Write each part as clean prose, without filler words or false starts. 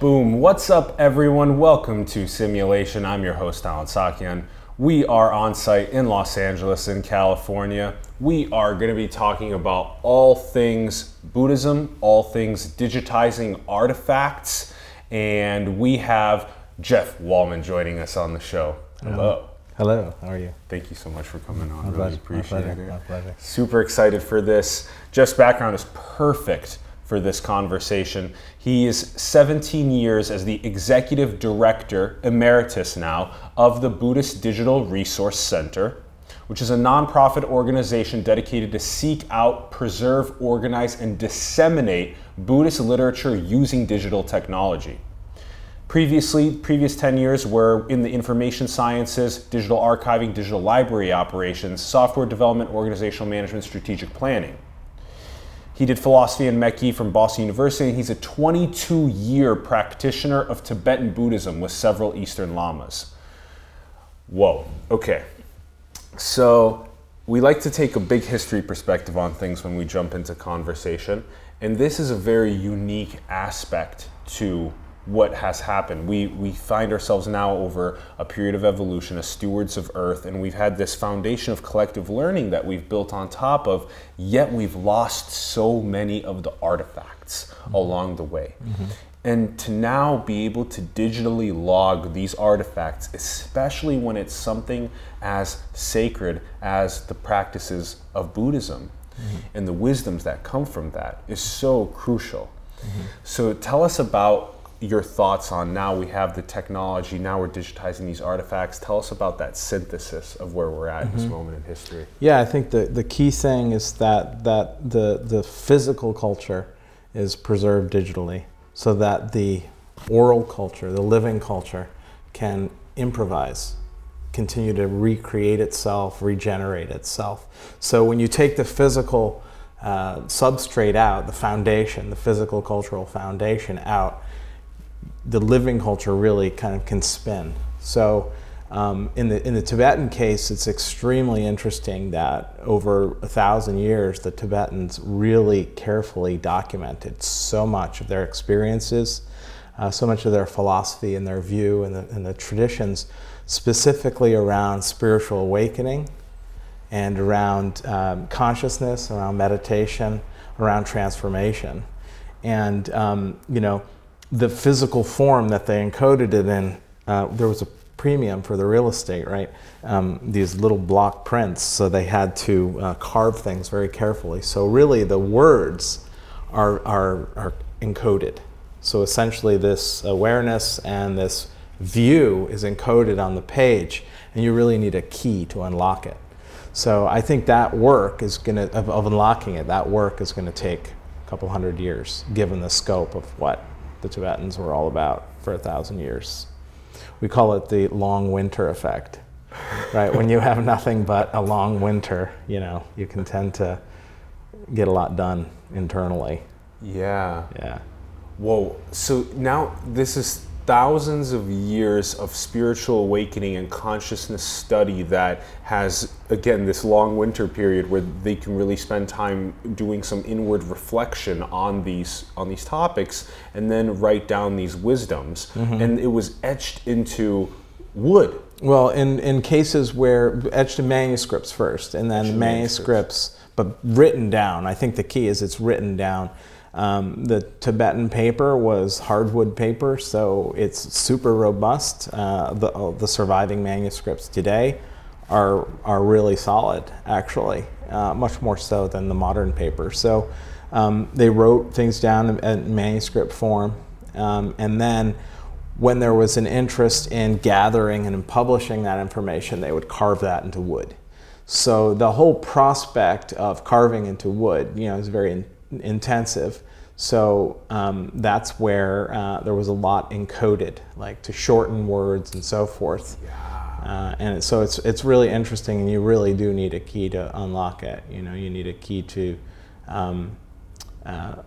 Boom. What's up, everyone? Welcome to Simulation. I'm your host, Allen Saakyan. We are on site in Los Angeles in California. We are going to be talking about all things Buddhism, all things digitizing artifacts, and we have Jeff Wallman joining us on the show. Hello. Hello, how are you? Thank you so much for coming on. Really appreciate it. My pleasure. Super excited for this. Jeff's background is perfect for this conversation. He is 17 years as the Executive Director Emeritus now of the Buddhist Digital Resource Center, which is a nonprofit organization dedicated to seek out, preserve, organize, and disseminate Buddhist literature using digital technology. Previous 10 years were in the information sciences, digital archiving, digital library operations, software development, organizational management, strategic planning. He did philosophy and Mekki from Boston University, and he's a 22-year practitioner of Tibetan Buddhism with several Eastern Lamas. Whoa, okay. So we like to take a big history perspective on things when we jump into conversation, and this is a very unique aspect to what has happened. We find ourselves now over a period of evolution as stewards of Earth, and we've had this foundation of collective learning that we've built on top of, yet we've lost so many of the artifacts along the way. And to now be able to digitally log these artifacts, especially when it's something as sacred as the practices of Buddhism and the wisdoms that come from that, is so crucial. So tell us about your thoughts on, now we have the technology, now we're digitizing these artifacts. Tell us about that synthesis of where we're at in this moment in history. Yeah, I think the key thing is that the physical culture is preserved digitally so that the oral culture, the living culture, can improvise, continue to recreate itself, regenerate itself. So when you take the physical substrate out, the foundation, the physical cultural foundation out, the living culture really kind of can spin. So in the Tibetan case, it's extremely interesting that over 1,000 years, the Tibetans really carefully documented so much of their experiences, so much of their philosophy and their view and the traditions, specifically around spiritual awakening and around consciousness, around meditation, around transformation. And, you know, the physical form that they encoded it in, there was a premium for the real estate, right? These little block prints, so they had to carve things very carefully. So really the words are encoded. So essentially this awareness and this view is encoded on the page, and you really need a key to unlock it. So I think that work is gonna, of unlocking it, that work is gonna take a couple hundred years, given the scope of what the Tibetans were all about for 1,000 years. We call it the long winter effect, right? When you have nothing but a long winter, you know, you can tend to get a lot done internally. Yeah. Yeah. Whoa. So now this is thousands of years of spiritual awakening and consciousness study that has, again, this long winter period where they can really spend time doing some inward reflection on these topics, and then write down these wisdoms. And it was etched into wood. Well, in cases where etched in manuscripts first, and then manuscripts, but written down. I think the key is it's written down. The Tibetan paper was hardwood paper, so it's super robust. The surviving manuscripts today are really solid, actually, much more so than the modern paper. So they wrote things down in manuscript form, and then when there was an interest in gathering and in publishing that information, they would carve that into wood. So the whole prospect of carving into wood, you know, is very intensive. So that's where there was a lot encoded, like to shorten words and so forth. And so it's really interesting, and you really do need a key to unlock it. You know, you need a key to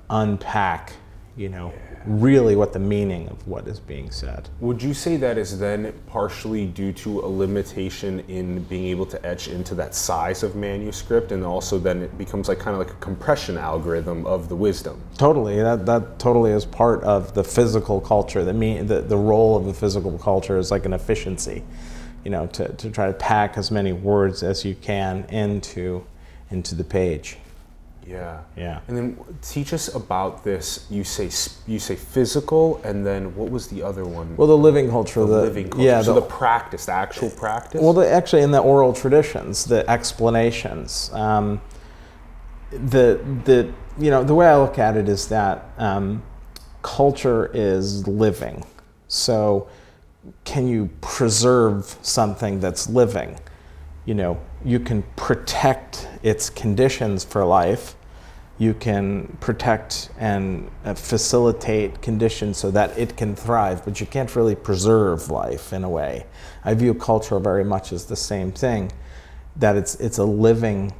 unpack, you know, really what the meaning of what is being said. Would you say that is then partially due to a limitation in being able to etch into that size of manuscript, and also then it becomes like kind of like a compression algorithm of the wisdom? Totally. That totally is part of the physical culture. The role of the physical culture is like an efficiency, you know, to try to pack as many words as you can into the page. Yeah. Yeah. And then teach us about this. You say physical, and then what was the other one? Well, the living culture. The living culture. Yeah, so the practice, the actual practice. Well, actually, in the oral traditions, the explanations, the way I look at it is that culture is living. So, can you preserve something that's living? You know, you can protect its conditions for life. You can protect and facilitate conditions so that it can thrive, but you can't really preserve life in a way. I view culture very much as the same thing, that it's a living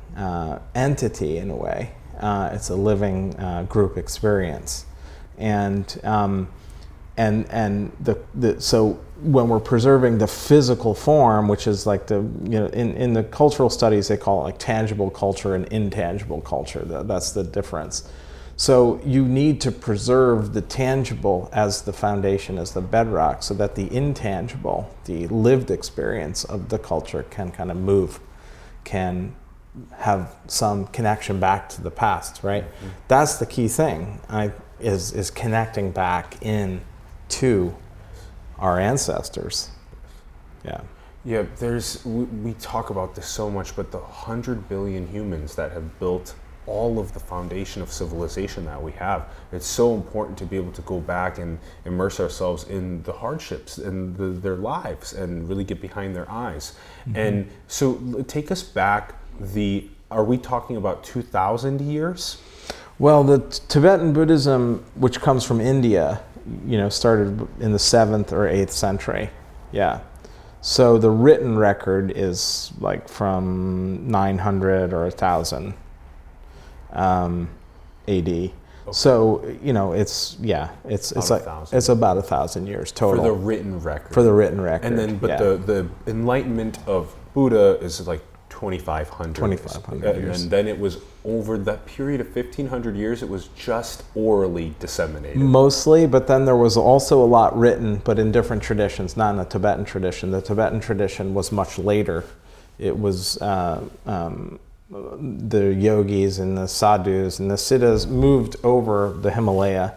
entity in a way. It's a living group experience, so when we're preserving the physical form, which is like the, you know, in the cultural studies they call it like tangible culture and intangible culture. That's the difference. So you need to preserve the tangible as the foundation, as the bedrock, so that the intangible, the lived experience of the culture can kind of move, can have some connection back to the past, right? Mm-hmm. That's the key thing, is connecting back in to our ancestors. Yeah. Yeah, we talk about this so much, but the 100 billion humans that have built all of the foundation of civilization that we have, it's so important to be able to go back and immerse ourselves in the hardships and their lives and really get behind their eyes. Mm-hmm. And so take us back, are we talking about 2,000 years? Well, the Tibetan Buddhism, which comes from India, you know, started in the 7th or 8th century. Yeah. So the written record is like from 900 or 1000 AD. Okay. So, you know, it's about 1,000 years total. For the written record. For the written record. And then, but yeah, the enlightenment of Buddha is like 2,500. 2,500 years. And then it was over that period of 1,500 years, it was just orally disseminated. Mostly, but then there was also a lot written, but in different traditions, not in the Tibetan tradition. The Tibetan tradition was much later. It was the yogis and the sadhus and the siddhas moved over the Himalaya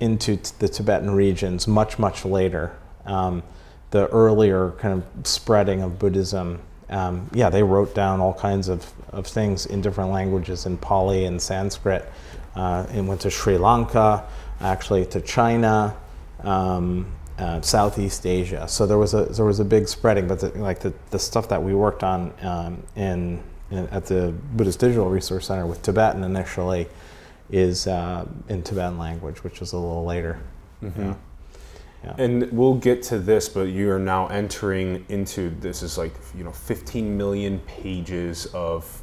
into the Tibetan regions much, much later. The earlier kind of spreading of Buddhism, yeah, they wrote down all kinds of things in different languages, in Pali and Sanskrit, and went to Sri Lanka, actually to China, Southeast Asia. So there was a big spreading, but the stuff that we worked on at the Buddhist Digital Resource Center with Tibetan initially is in Tibetan language, which is a little later. Mm-hmm. Yeah. Yeah. And we'll get to this, but you are now entering into, this is like, you know, 15 million pages of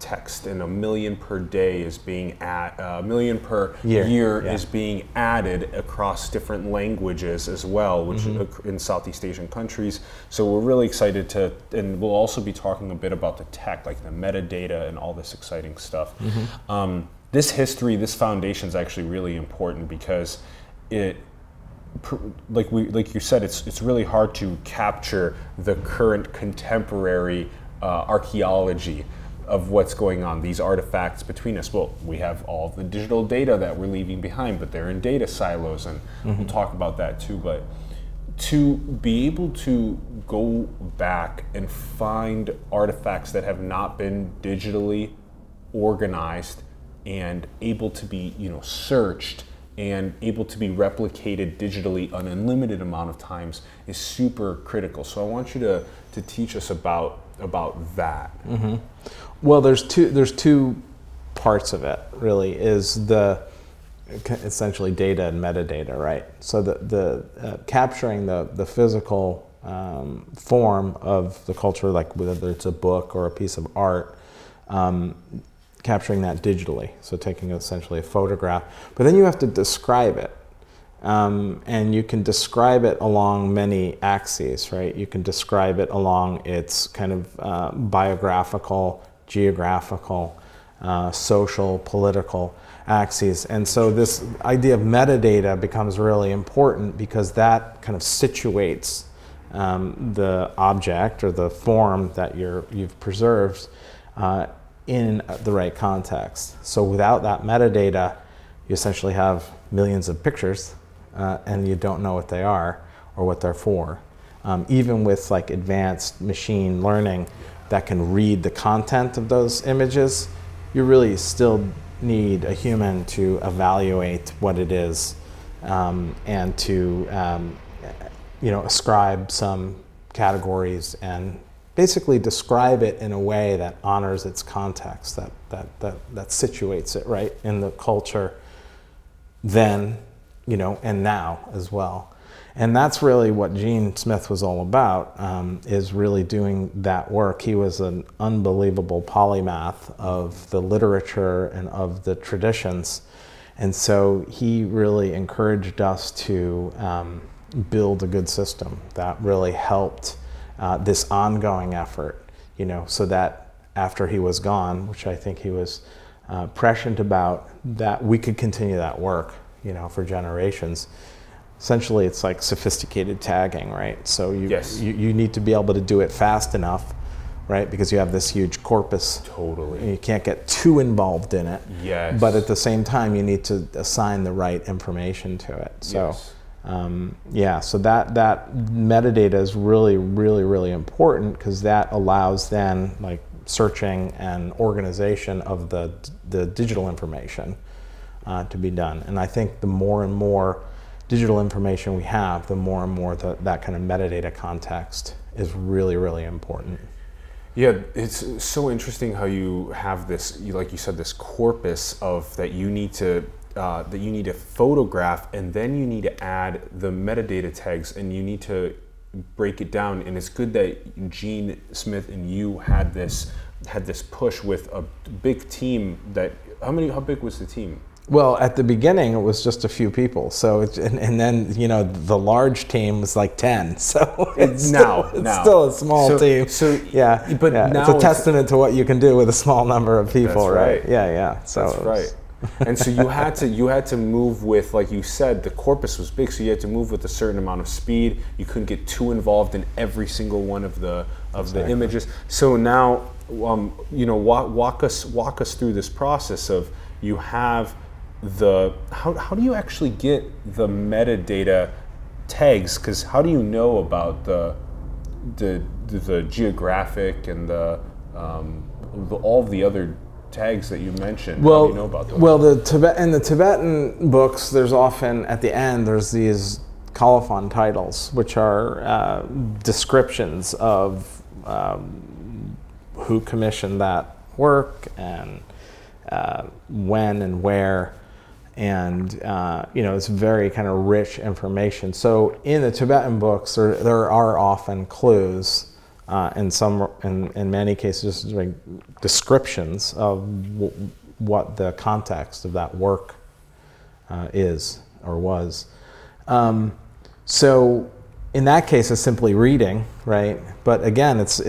text, and 1 million per day is being a million per year is being added across different languages as well, which in Southeast Asian countries. So we're really excited to, and we'll also be talking a bit about the tech, like the metadata and all this exciting stuff. Mm-hmm. This history, this foundation is actually really important because it, like you said, it's really hard to capture the current contemporary archaeology of what's going on, these artifacts between us. Well, we have all the digital data that we're leaving behind, but they're in data silos, and we'll talk about that too. But to be able to go back and find artifacts that have not been digitally organized and able to be, you know, searched and able to be replicated digitally an unlimited amount of times is super critical. So I want you to teach us about that. Mm-hmm. Well, there's two parts of it really, is essentially data and metadata, right? So the capturing the physical form of the culture, like whether it's a book or a piece of art, capturing that digitally, so taking essentially a photograph. But then you have to describe it. And you can describe it along many axes, right? You can describe it along its kind of biographical, geographical, social, political axes. And so this idea of metadata becomes really important because that kind of situates the object or the form that you've preserved in the right context. So without that metadata, you essentially have millions of pictures and you don't know what they are or what they're for. Even with like advanced machine learning that can read the content of those images, you really still need a human to evaluate what it is and to you know, ascribe some categories and basically describe it in a way that honors its context, that situates it right in the culture then, you know, and now as well. And that's really what Gene Smith was all about, is really doing that work. He was an unbelievable polymath of the literature and of the traditions. And so he really encouraged us to build a good system that really helped this ongoing effort, you know, so that after he was gone, which I think he was prescient about, that we could continue that work, you know, for generations. Essentially, it's like sophisticated tagging, right? So you, yes, you need to be able to do it fast enough, right? Because you have this huge corpus. Totally. And you can't get too involved in it. Yes. But at the same time, you need to assign the right information to it. So, yes. Yeah, so that metadata is really, really, really important because that allows then like searching and organization of the digital information to be done. And I think the more and more digital information we have, the more and more that kind of metadata context is really, really important. Yeah, it's so interesting how you have this, like you said, this corpus of that you need to photograph, and then you need to add the metadata tags, and you need to break it down. And it's good that Gene Smith and you had this push with a big team. That how big was the team? Well, at the beginning, it was just a few people. So, and then, you know, the large team was like 10. So it's still a small team. So yeah, but yeah, now it's a testament to what you can do with a small number of people, right? Yeah, yeah. So that's right. And so you had to move with, like you said, the corpus was big, so you had to move with a certain amount of speed. You couldn't get too involved in every single one of the images. So now, you know, walk us through this process of you have the how do you actually get the metadata tags? Because how do you know about the geographic and all the other tags that you mentioned? Well, how do you know about those? Well, in the Tibetan books, there's often at the end there's these colophon titles, which are descriptions of who commissioned that work and when and where, and you know, it's very kind of rich information. So in the Tibetan books, there are often clues. In many cases, like descriptions of what the context of that work is or was. So in that case, it's simply reading, right? But again, it's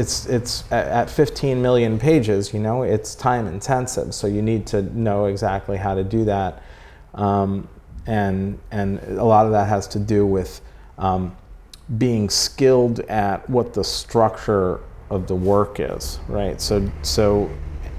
at 15 million pages, you know, it's time intensive. So you need to know exactly how to do that, and a lot of that has to do with being skilled at what the structure of the work is, right? So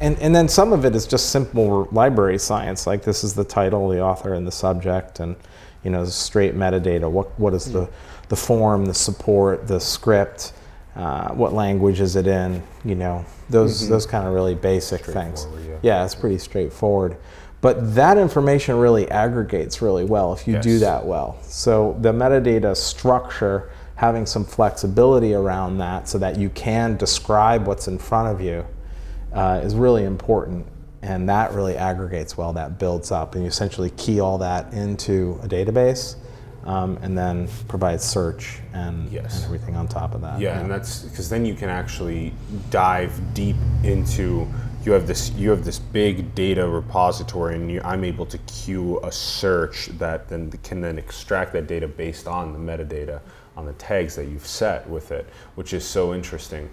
and then some of it is just simple library science, like this is the title, the author, and the subject, and you know, straight metadata. What is the form, the support, the script, what language is it in, you know, those kind of really basic things. Yeah, it's pretty straightforward. But that information really aggregates really well if you do that well. So the metadata structure, having some flexibility around that so that you can describe what's in front of you is really important. And that really aggregates well, that builds up. And you essentially key all that into a database and then provide search and everything on top of that. Yeah, and that's because then you can actually dive deep into you have this big data repository, and I'm able to queue a search that then can then extract that data based on the metadata, on the tags that you've set with it, which is so interesting.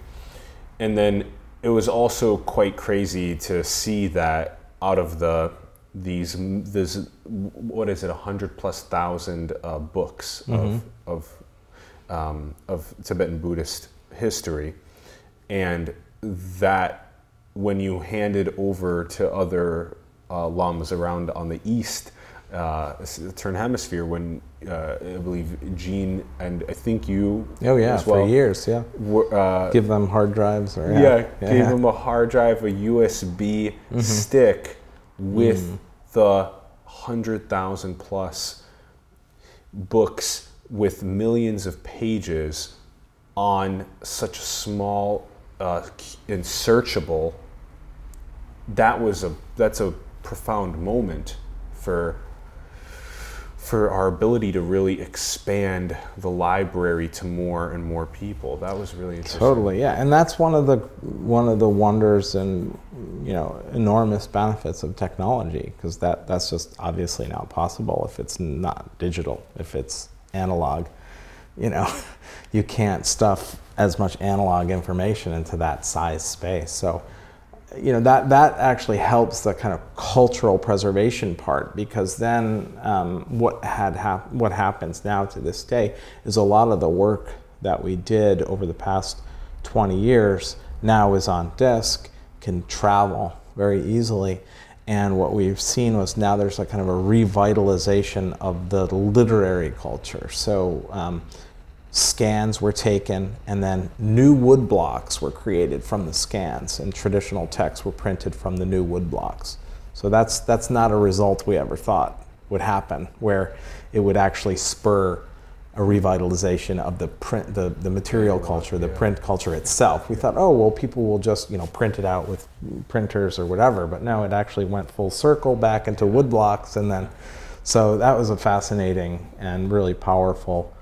And then it was also quite crazy to see that out of these what is it, 100+ thousand books mm-hmm. Of Tibetan Buddhist history, and that. When you hand it over to other lamas around on the east Eastern Hemisphere, when I believe Gene and I think you, oh yeah, as well, for years, yeah, were, give them hard drives, or gave them a hard drive, a USB mm-hmm. stick with the 100,000+ books with millions of pages on such a small and searchable. That's a profound moment for our ability to really expand the library to more and more people. That was really interesting. Totally, yeah, and that's one of the wonders and, you know, enormous benefits of technology, because that's just obviously not possible if it's not digital, if it's analog. You know, you can't stuff as much analog information into that size space. So, you know, that actually helps the kind of cultural preservation part, because then what happens now to this day is a lot of the work that we did over the past 20 years now is on disk, can travel very easily. And what we've seen was now there's a kind of a revitalization of the literary culture. So scans were taken, and then new wood blocks were created from the scans, and traditional texts were printed from the new wood blocks. So that's not a result we ever thought would happen, where it would actually spur a revitalization of the material culture, the print culture itself. We thought, oh, well, people will just, you know, print it out with printers or whatever, but no, it actually went full circle back into wood blocks, and then, so that was a fascinating and really powerful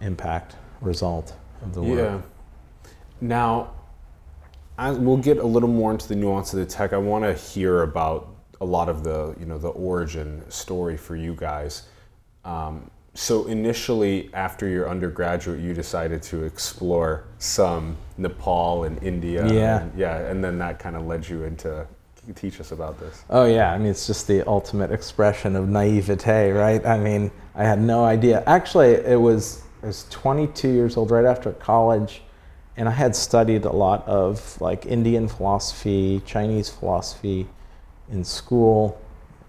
impact result of the work. Yeah. Now, we'll get a little more into the nuance of the tech. I want to hear about a lot of the, you know, the origin story for you guys. So initially, after your undergraduate, you decided to explore some Nepal and India. Yeah. And then that kind of led you into, you teach us about this. Oh yeah, I mean, it's just the ultimate expression of naivete, right? I mean, I had no idea. Actually, I was 22 years old, right after college, and I had studied a lot of like Indian philosophy, Chinese philosophy in school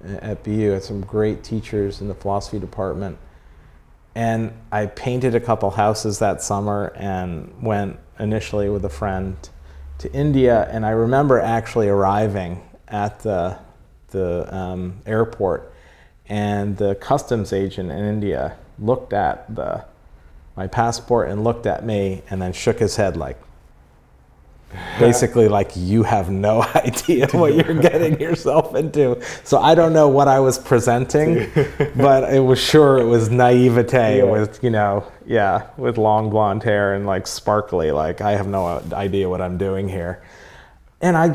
at BU. I had some great teachers in the philosophy department. And I painted a couple houses that summer and went initially with a friend to India. And I remember actually arriving at the airport, and the customs agent in India looked at my passport and looked at me and then shook his head like, basically like, you have no idea what you're getting yourself into. So I don't know what I was presenting, but it was naivete. Yeah. With, you know, yeah, with long blonde hair and like sparkly, like, I have no idea what I'm doing here. And I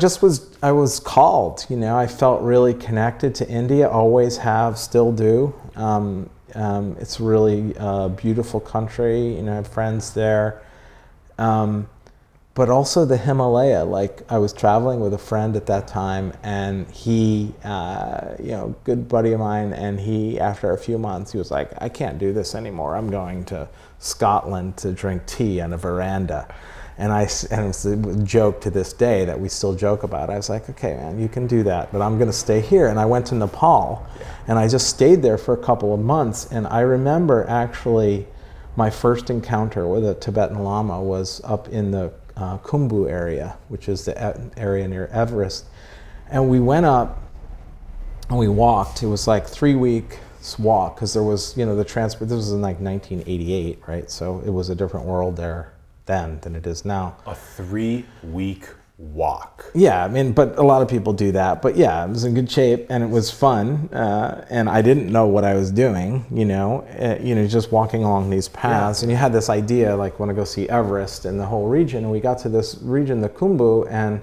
was called, you know. I felt really connected to India, always have, still do. It's really a beautiful country, you know, I have friends there. But also the Himalaya, like, I was traveling with a friend at that time, and he, you know, good buddy of mine, and he, after a few months, he was like, I can't do this anymore. I'm going to Scotland to drink tea on a veranda. And it's a joke to this day that we still joke about. I was like, okay, man, you can do that, but I'm gonna stay here. And I went to Nepal, and I just stayed there for a couple of months. And I remember actually my first encounter with a Tibetan Lama was up in the Khumbu area, which is the area near Everest. And we went up and we walked. It was like 3 weeks walk, because there was, you know, the transport, this was in like 1988, right? So it was a different world there then than it is now. A 3-week walk. Yeah, I mean, but a lot of people do that. But yeah, I was in good shape and it was fun. And I didn't know what I was doing, you know, just walking along these paths. Yeah. And you had this idea, like, want to go see Everest and the whole region. And we got to this region, the Khumbu, and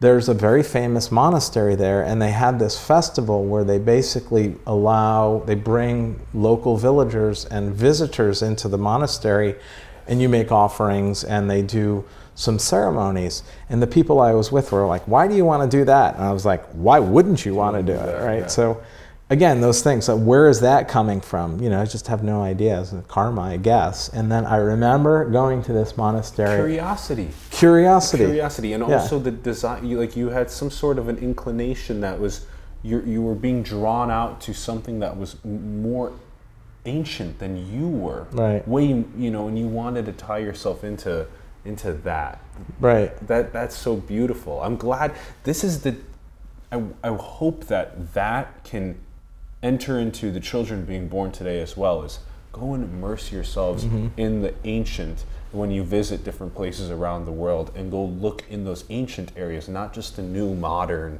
there's a very famous monastery there, and they had this festival where they basically they bring local villagers and visitors into the monastery, and you make offerings, and they do some ceremonies. And the people I was with were like, why do you want to do that? And I was like, why wouldn't you want to do it, right? Yeah. So again, those things, so where is that coming from? You know, I just have no idea. It's karma, I guess. And then I remember going to this monastery. Curiosity. And also the design, like you had some sort of an inclination that was, you were being drawn out to something that was more ancient than you were. Right. Way, you know, and you wanted to tie yourself into that. Right. That's so beautiful. I'm glad this is the, I hope that can enter into the children being born today as well, is go and immerse yourselves in the ancient when you visit different places around the world, and go look in those ancient areas, not just the new modern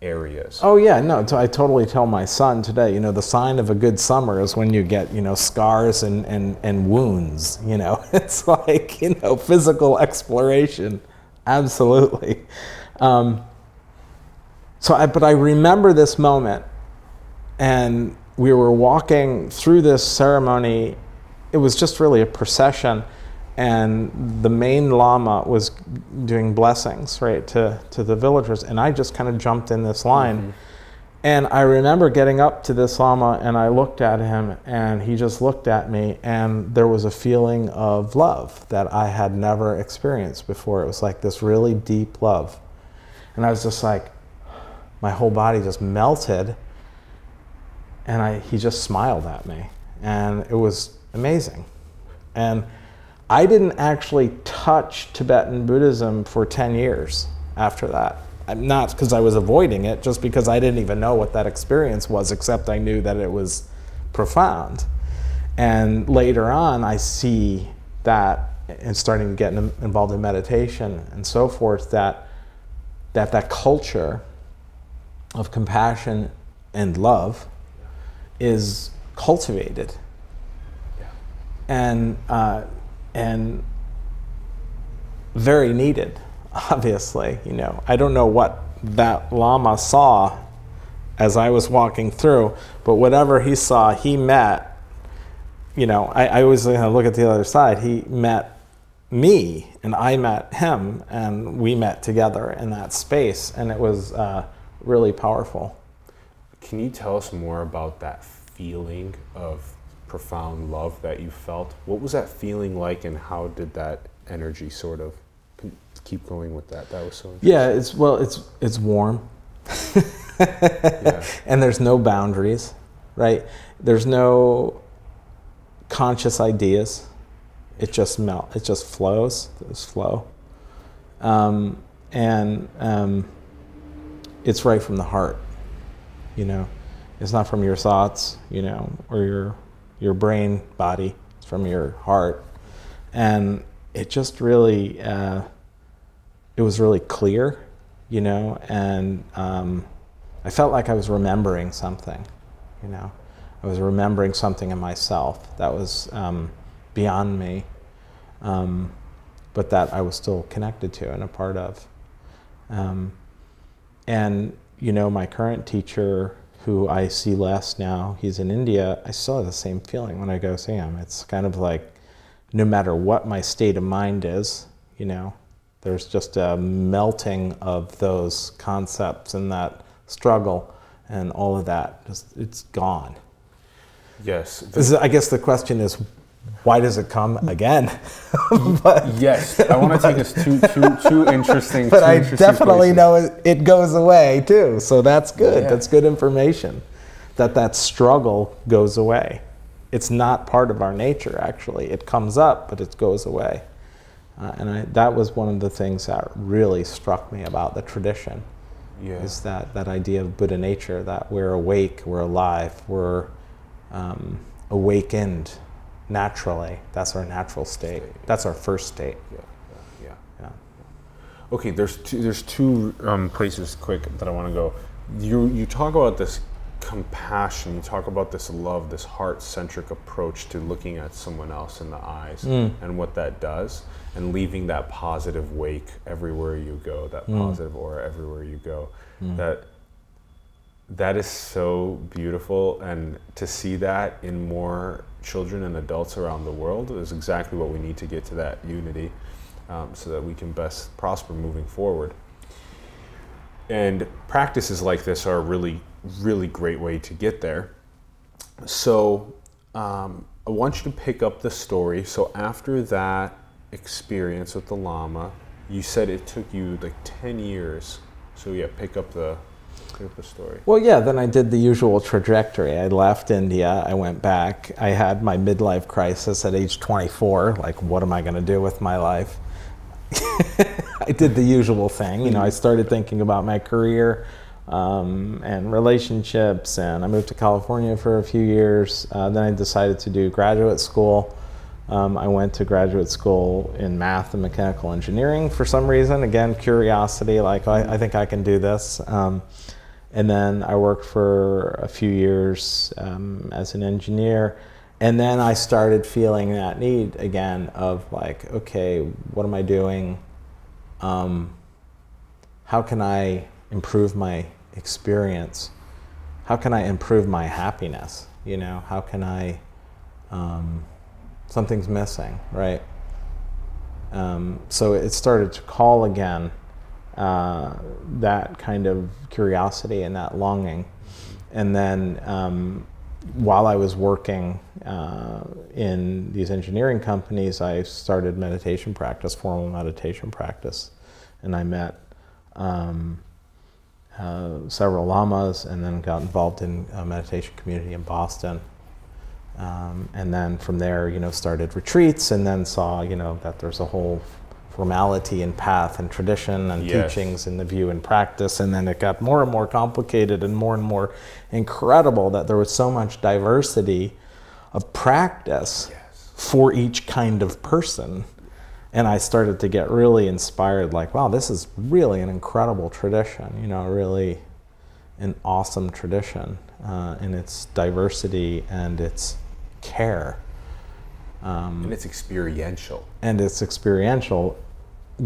areas. Oh yeah, no, I totally tell my son today, you know, the sign of a good summer is when you get, you know, scars and wounds, you know. It's like, you know, physical exploration, absolutely. But I remember this moment, and we were walking through this ceremony. It was just really a procession, and the main lama was doing blessings, right, to the villagers, and I just kind of jumped in this line. And I remember getting up to this lama, and I looked at him, and he just looked at me, and there was a feeling of love that I had never experienced before. It was like this really deep love, and I was just like, my whole body just melted, and he just smiled at me, and it was amazing. And I didn't actually touch Tibetan Buddhism for 10 years after that. Not because I was avoiding it, just because I didn't even know what that experience was, except I knew that it was profound. And later on, I see that, and starting to get involved in meditation and so forth, that culture of compassion and love is cultivated. And very needed, obviously. You know, I don't know what that lama saw as I was walking through, but whatever he saw, he met, you know, I always look at the other side, he met me, and I met him, and we met together in that space, and it was really powerful. Can you tell us more about that feeling of profound love that you felt? What was that feeling like, and how did that energy sort of keep going with that? That was so interesting. Yeah, it's warm. Yeah. And there's no boundaries, right? There's no conscious ideas. It just melts. It just flows. There's flow. It's right from the heart, you know. It's not from your thoughts, you know, or your brain, body. It's from your heart. And it just really, it was really clear, you know, and I felt like I was remembering something, you know. I was remembering something in myself that was beyond me, but that I was still connected to and a part of. And, you know, my current teacher, who I see less now, he's in India, I still have the same feeling when I go see him. It's kind of like, no matter what my state of mind is, you know, there's just a melting of those concepts and that struggle and all of that. Just, it's gone. Yes. I guess the question is, why does it come again? Yes, I want to take us too interesting. But I definitely know it goes away too, so that's good. Yeah. That's good information, that struggle goes away. It's not part of our nature, actually. It comes up, but it goes away. That was one of the things that really struck me about the tradition, is that idea of Buddha nature, that we're awake, we're alive, we're awakened. Naturally, that's our natural state. That's our first state. Yeah. Okay, there's two places quick that I want to go. You talk about this compassion, you talk about this love, this heart-centric approach to looking at someone else in the eyes and what that does, and leaving that positive wake everywhere you go, that positive aura everywhere you go. That is so beautiful, and to see that in more children and adults around the world is exactly what we need to get to that unity, so that we can best prosper moving forward. And practices like this are a really, really great way to get there. So I want you to pick up the story. So after that experience with the Lama, you said it took you like 10 years. So yeah, pick up the story. Well, yeah, then I did the usual trajectory. I left India, I went back, I had my midlife crisis at age 24, like, what am I going to do with my life? I did the usual thing, you know, I started thinking about my career and relationships, and I moved to California for a few years. Then I decided to do graduate school. I went to graduate school in math and mechanical engineering for some reason, again, curiosity, like, I think I can do this. And then I worked for a few years as an engineer. And then I started feeling that need again of like, okay, what am I doing? How can I improve my experience? How can I improve my happiness? You know, how can I, something's missing, right? So it started to call again. That kind of curiosity and that longing. And then while I was working in these engineering companies, I started meditation practice, formal meditation practice. And I met several lamas, and then got involved in a meditation community in Boston. And then from there, you know, started retreats, and then saw, you know, that there's a whole formality and path and tradition and teachings and the view and practice. And then it got more and more complicated and more incredible that there was so much diversity of practice for each kind of person. And I started to get really inspired, like, wow, this is really an incredible tradition, you know, really an awesome tradition in its diversity and its care. And it's experiential. And it's experiential,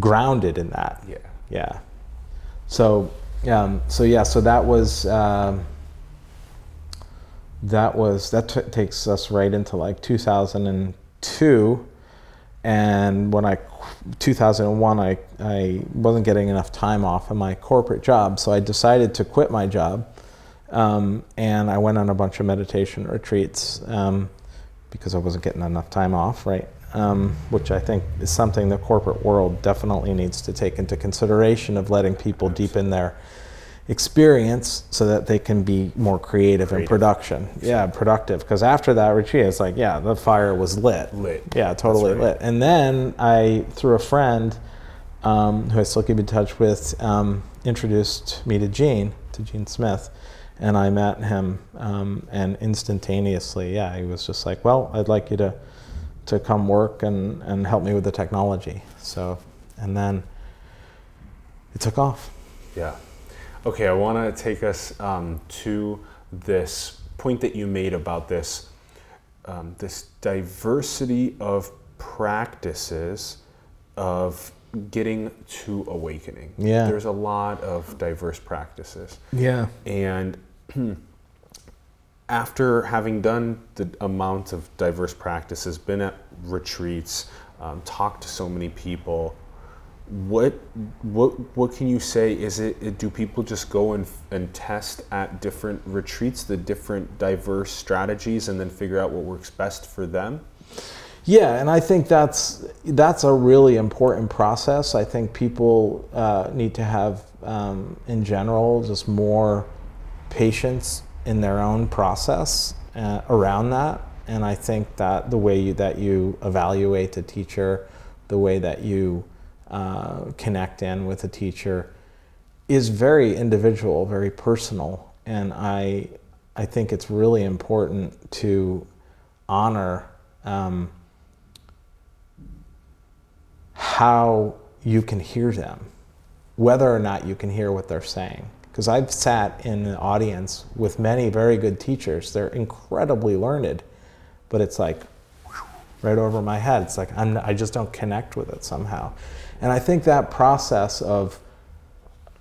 grounded in that. Yeah. Yeah. So, yeah, so that takes us right into like 2002. And when 2001, I wasn't getting enough time off in my corporate job. So I decided to quit my job. And I went on a bunch of meditation retreats. Because I wasn't getting enough time off, right? Which I think is something the corporate world definitely needs to take into consideration of letting people deepen their experience so that they can be more creative in production. Yeah, productive. Because after that retreat, it's like, yeah, the fire was lit. Yeah, totally lit. And then I, through a friend who I still keep in touch with, introduced me to Gene Smith. And I met him, and instantaneously, yeah, he was just like, well, I'd like you to come work and help me with the technology. So, and then it took off. Yeah. Okay, I want to take us to this point that you made about this, this diversity of practices of getting to awakening. Yeah. There's a lot of diverse practices. Yeah. And after having done the amount of diverse practices, been at retreats, talked to so many people, what can you say? Is it do people just go and test at different retreats the different diverse strategies and then figure out what works best for them? Yeah, and I think that's a really important process. I think people need to have, in general, just more patience in their own process around that. And I think that the way that you evaluate the teacher, the way that you connect in with the teacher is very individual, very personal. And I think it's really important to honor how you can hear them, whether or not you can hear what they're saying. Because I've sat in an audience with many very good teachers. They're incredibly learned, but it's like right over my head. It's like I just don't connect with it somehow. And I think that process of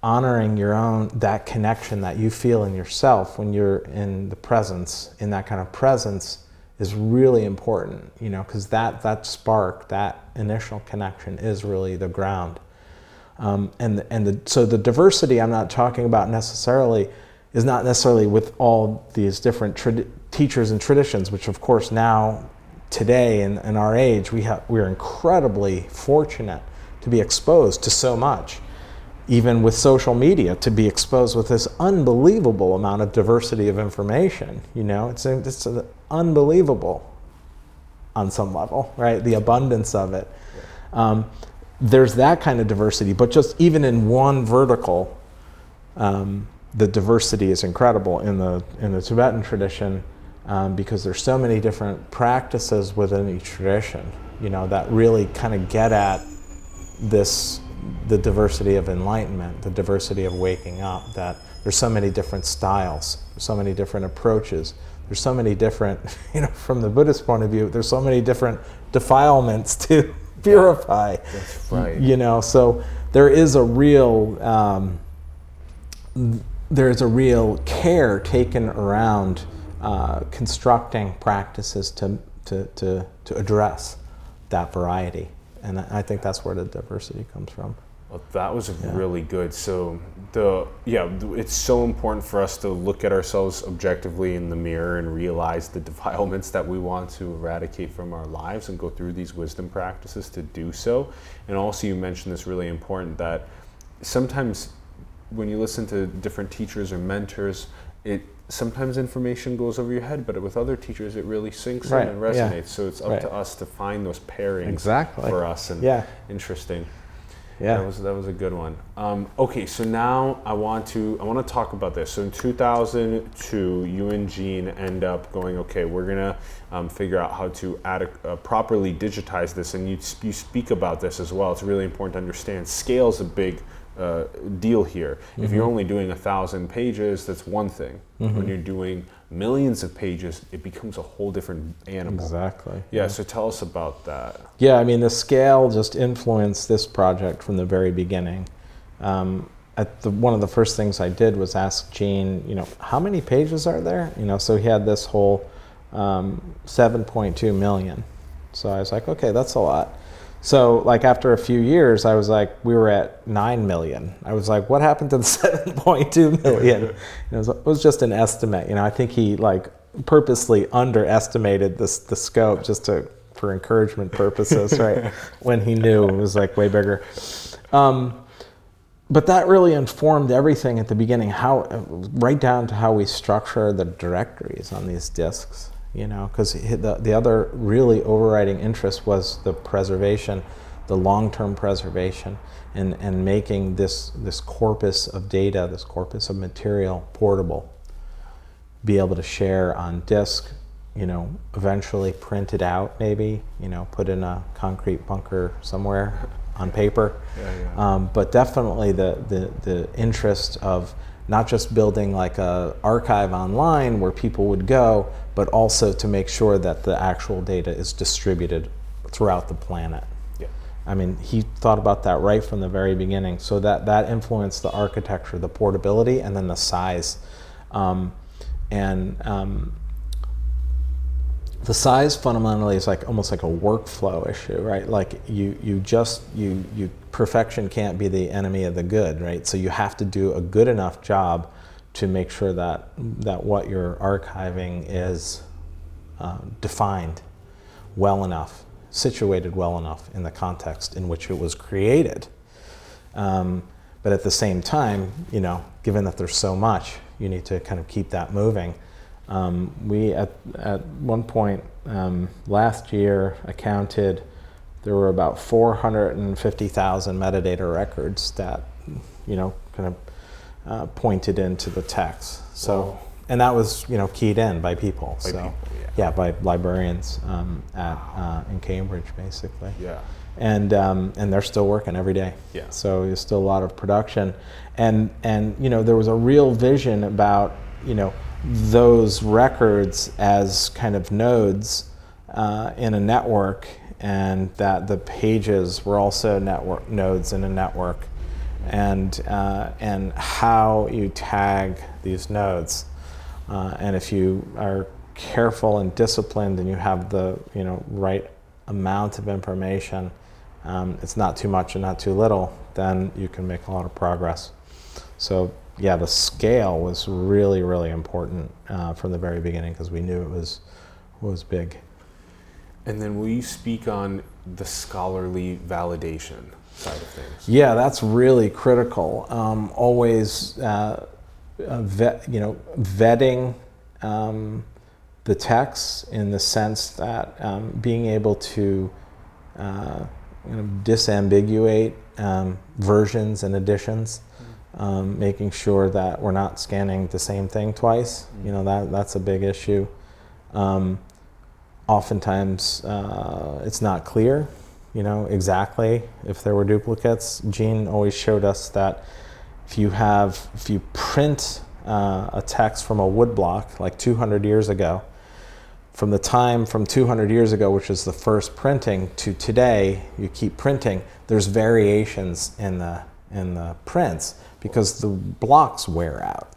honoring your own, that connection that you feel in yourself when you're in the presence, in that kind of presence, is really important, you know, because that spark, that initial connection is really the ground. So the diversity I'm not talking about necessarily is not necessarily with all these different teachers and traditions, which of course now, today, in our age, we're incredibly fortunate to be exposed to so much. Even with social media, to be exposed with this unbelievable amount of diversity of information, you know, it's unbelievable on some level, right? The abundance of it. There's that kind of diversity, but just even in one vertical, the diversity is incredible in the Tibetan tradition, because there's so many different practices within each tradition, you know, that really kind of get at this, the diversity of enlightenment, the diversity of waking up, that there's so many different styles, so many different approaches, there's so many different, you know, from the Buddhist point of view, there's so many different defilements to purify. Yeah, that's right. You know, so there is a real, care taken around constructing practices to address that variety. And I think that's where the diversity comes from. Well, that was really good. So it's so important for us to look at ourselves objectively in the mirror and realize the defilements that we want to eradicate from our lives and go through these wisdom practices to do so. And also you mentioned this really important, that sometimes when you listen to different teachers or mentors, sometimes information goes over your head, but with other teachers it really sinks in and resonates. Yeah. So it's up to us to find those pairings for us. And interesting. Yeah, that was a good one. Okay, so now I want to talk about this. So in 2002, you and Gene end up going, okay, we're gonna figure out how to properly digitize this, and you speak about this as well. It's really important to understand scale's a big deal here. If you're only doing 1,000 pages, that's one thing. When you're doing millions of pages, it becomes a whole different animal. Exactly. Yeah, so tell us about that. Yeah, I mean, the scale just influenced this project from the very beginning. One of the first things I did was ask Gene, you know, how many pages are there? You know, so he had this whole 7.2 million. So I was like, okay, that's a lot. So like after a few years, I was like, we were at 9 million. I was like, what happened to the 7.2 million? And it was just an estimate. You know, I think he like purposely underestimated the scope just for encouragement purposes, right? When he knew it was like way bigger. But that really informed everything at the beginning, right down to how we structure the directories on these disks. You know, because the other really overriding interest was the preservation, the long-term preservation, and making this corpus of data, this corpus of material portable, be able to share on disk, you know, eventually print it out maybe, you know, put in a concrete bunker somewhere on paper. But definitely the interest of not just building like a archive online where people would go, but also to make sure that the actual data is distributed throughout the planet. Yeah. I mean, he thought about that right from the very beginning. So that influenced the architecture, the portability, and then the size. The size fundamentally is like almost like a workflow issue, right? Like you perfection can't be the enemy of the good, right? So you have to do a good enough job to make sure that what you're archiving is defined well enough, situated well enough in the context in which it was created. But at the same time, you know, given that there's so much, you need to kind of keep that moving. We at one point last year accounted there were about 450,000 metadata records that, you know, kind of pointed into the text. So and that was, you know, keyed in by people. By people, by librarians in Cambridge, basically. Yeah. And they're still working every day. Yeah. So there's still a lot of production, and you know, there was a real vision about, you know, those records as kind of nodes in a network, and that the pages were also network nodes in a network, and how you tag these nodes, and if you are careful and disciplined and you have the, you know, right amount of information, it's not too much and not too little, then you can make a lot of progress. So yeah, the scale was really, really important from the very beginning, because we knew it was big. And then will you speak on the scholarly validation side of things? Yeah, that's really critical. Always, vetting the texts, in the sense that being able to disambiguate versions and additions, making sure that we're not scanning the same thing twice. You know, that's a big issue. Oftentimes it's not clear, you know, exactly if there were duplicates. Gene always showed us that if you print a text from a woodblock like 200 years ago, from the time from 200 years ago, which is the first printing, to today, you keep printing, there's variations in the prints because the blocks wear out.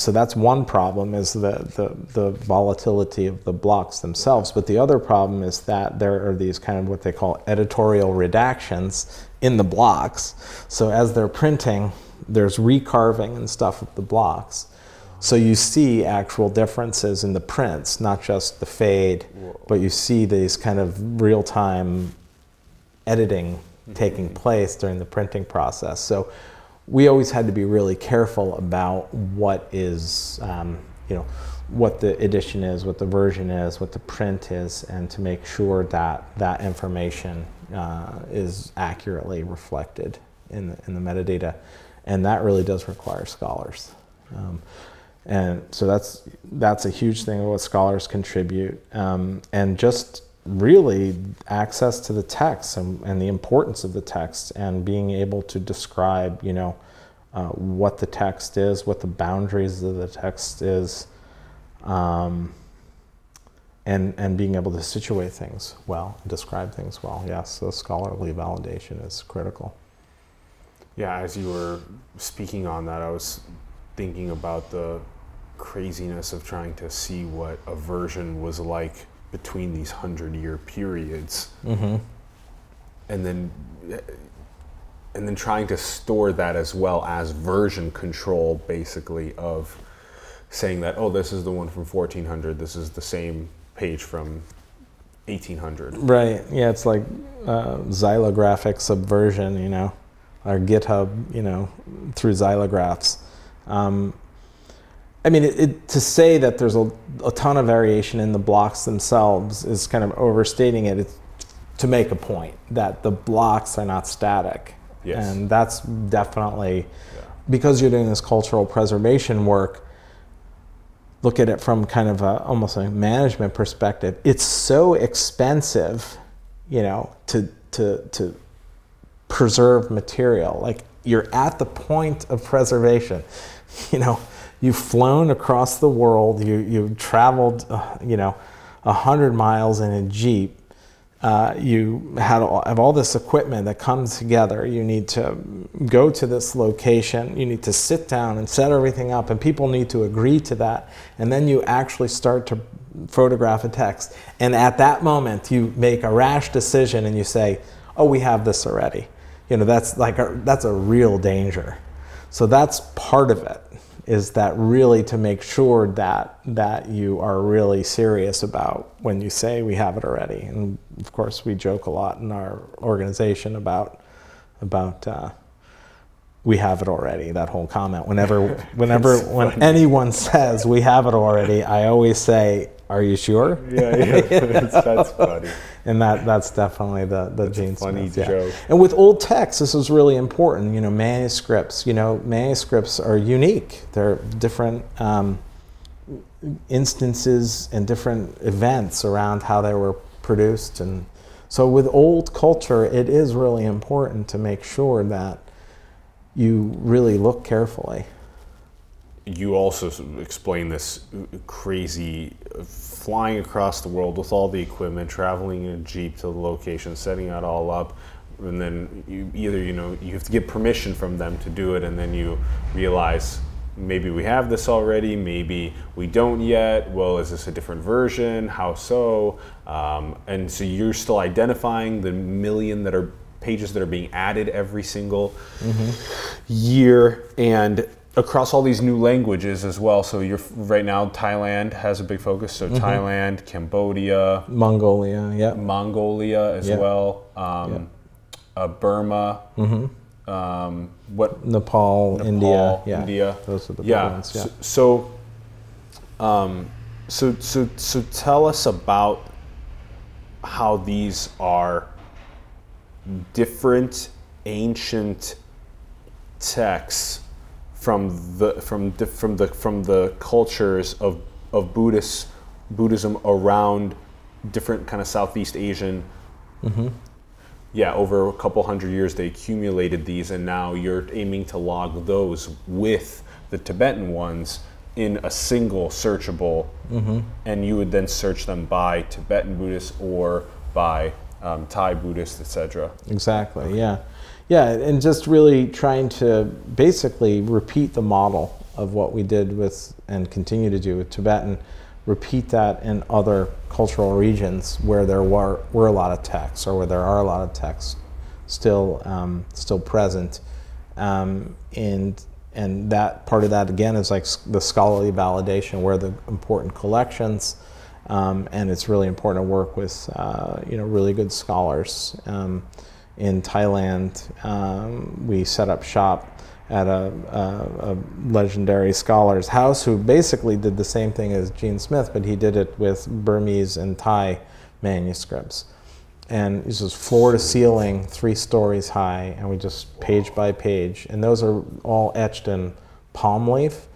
So that's one problem, is the volatility of the blocks themselves. But the other problem is that there are these kind of what they call editorial redactions in the blocks. So as they're printing, there's recarving and stuff of the blocks. So you see actual differences in the prints, not just the fade, but you see these kind of real-time editing taking place during the printing process. So we always had to be really careful about what is, you know, what the edition is, what the version is, what the print is, and to make sure that that information is accurately reflected in the metadata. And that really does require scholars. And so that's a huge thing of what scholars contribute, and just really access to the text and the importance of the text, and being able to describe, you know, what the text is, what the boundaries of the text is, and being able to situate things well, describe things well. Yes, so scholarly validation is critical. Yeah, as you were speaking on that, I was thinking about the craziness of trying to see what a version was like between these 100-year periods, and then trying to store that as well as version control, basically, of saying that, oh, this is the one from 1400, this is the same page from 1800. Right. Yeah, it's like xylographic subversion, you know, or GitHub, you know, through xylographs. I mean, to say that there's a ton of variation in the blocks themselves is kind of overstating it. It's to make a point that the blocks are not static. Yes. And that's definitely, because you're doing this cultural preservation work, look at it from kind of almost a management perspective. It's so expensive, you know, to preserve material. Like, you're at the point of preservation. You know, you've flown across the world, you've traveled, you know, 100 miles in a Jeep, you have all this equipment that comes together, you need to go to this location, you need to sit down and set everything up, and people need to agree to that, and then you actually start to photograph a text. And at that moment, you make a rash decision and you say, oh, we have this already. You know, that's a real danger. So that's part of it, is that really to make sure that you are really serious about when you say we have it already. And of course, we joke a lot in our organization about we have it already, that whole comment. Whenever anyone says we have it already, I always say, are you sure? Yeah, yeah. That's funny. And that's definitely the Gene Smith joke. And with old texts, this is really important. You know, manuscripts are unique. They're different instances and different events around how they were produced and So with old culture, it is really important to make sure that you really look carefully. You also explain this crazy flying across the world with all the equipment, traveling in a Jeep to the location, setting it all up, and then you either, you know, you have to get permission from them to do it, and then you realize maybe we have this already, maybe we don't yet. Well, is this a different version? How so? And so you're still identifying the million that are pages that are being added every single year, and across all these new languages as well. So you're right now, Thailand has a big focus. So Thailand, Cambodia, Mongolia, Mongolia as well. Burma. Nepal, India. Those are the big ones. Yeah. So tell us about how these are different ancient texts from the cultures of Buddhism around different kind of Southeast Asian. Yeah, over a couple hundred years they accumulated these, and now you're aiming to log those with the Tibetan ones in a single searchable, and you would then search them by Tibetan Buddhist or by Thai Buddhist, etc. Exactly, yeah, and just really trying to basically repeat the model of what we did with and continue to do with Tibetan, repeat that in other cultural regions where there were a lot of texts, or where there are a lot of texts still present, and that part of that again is like the scholarly validation, where the important collections, and it's really important to work with really good scholars. In Thailand, we set up shop at a legendary scholar's house who basically did the same thing as Gene Smith, but he did it with Burmese and Thai manuscripts. And this was floor to ceiling, 3 stories high, and we just page by page. And those are all etched in palm leaf.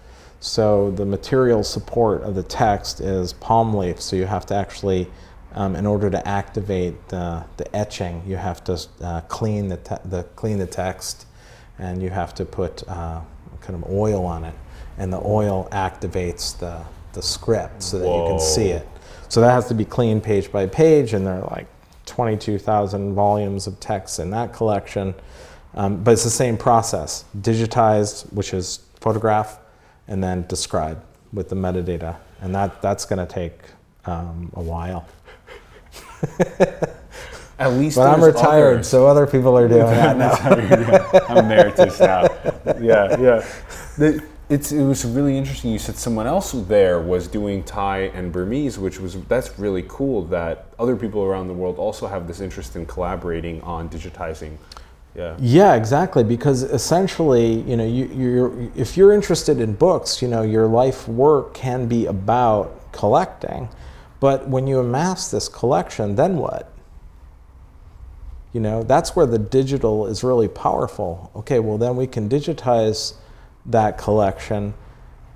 So the material support of the text is palm leaf, so you have to actually, in order to activate the etching, you have to clean the text, and you have to put kind of oil on it, and the oil activates the script so that you can see it. So that has to be cleaned page by page, and there are like 22,000 volumes of text in that collection. But it's the same process: digitized, which is photograph, and then described with the metadata, and that's going to take a while. At least, but I'm retired, so other people are doing that now. I'm emeritus now. It was really interesting. You said someone else there was doing Thai and Burmese, which was really cool. That other people around the world also have this interest in collaborating on digitizing. Yeah, exactly. Because essentially, if you're interested in books, your life work can be about collecting. But when you amass this collection, then what? That's where the digital is really powerful. Okay, well then we can digitize that collection,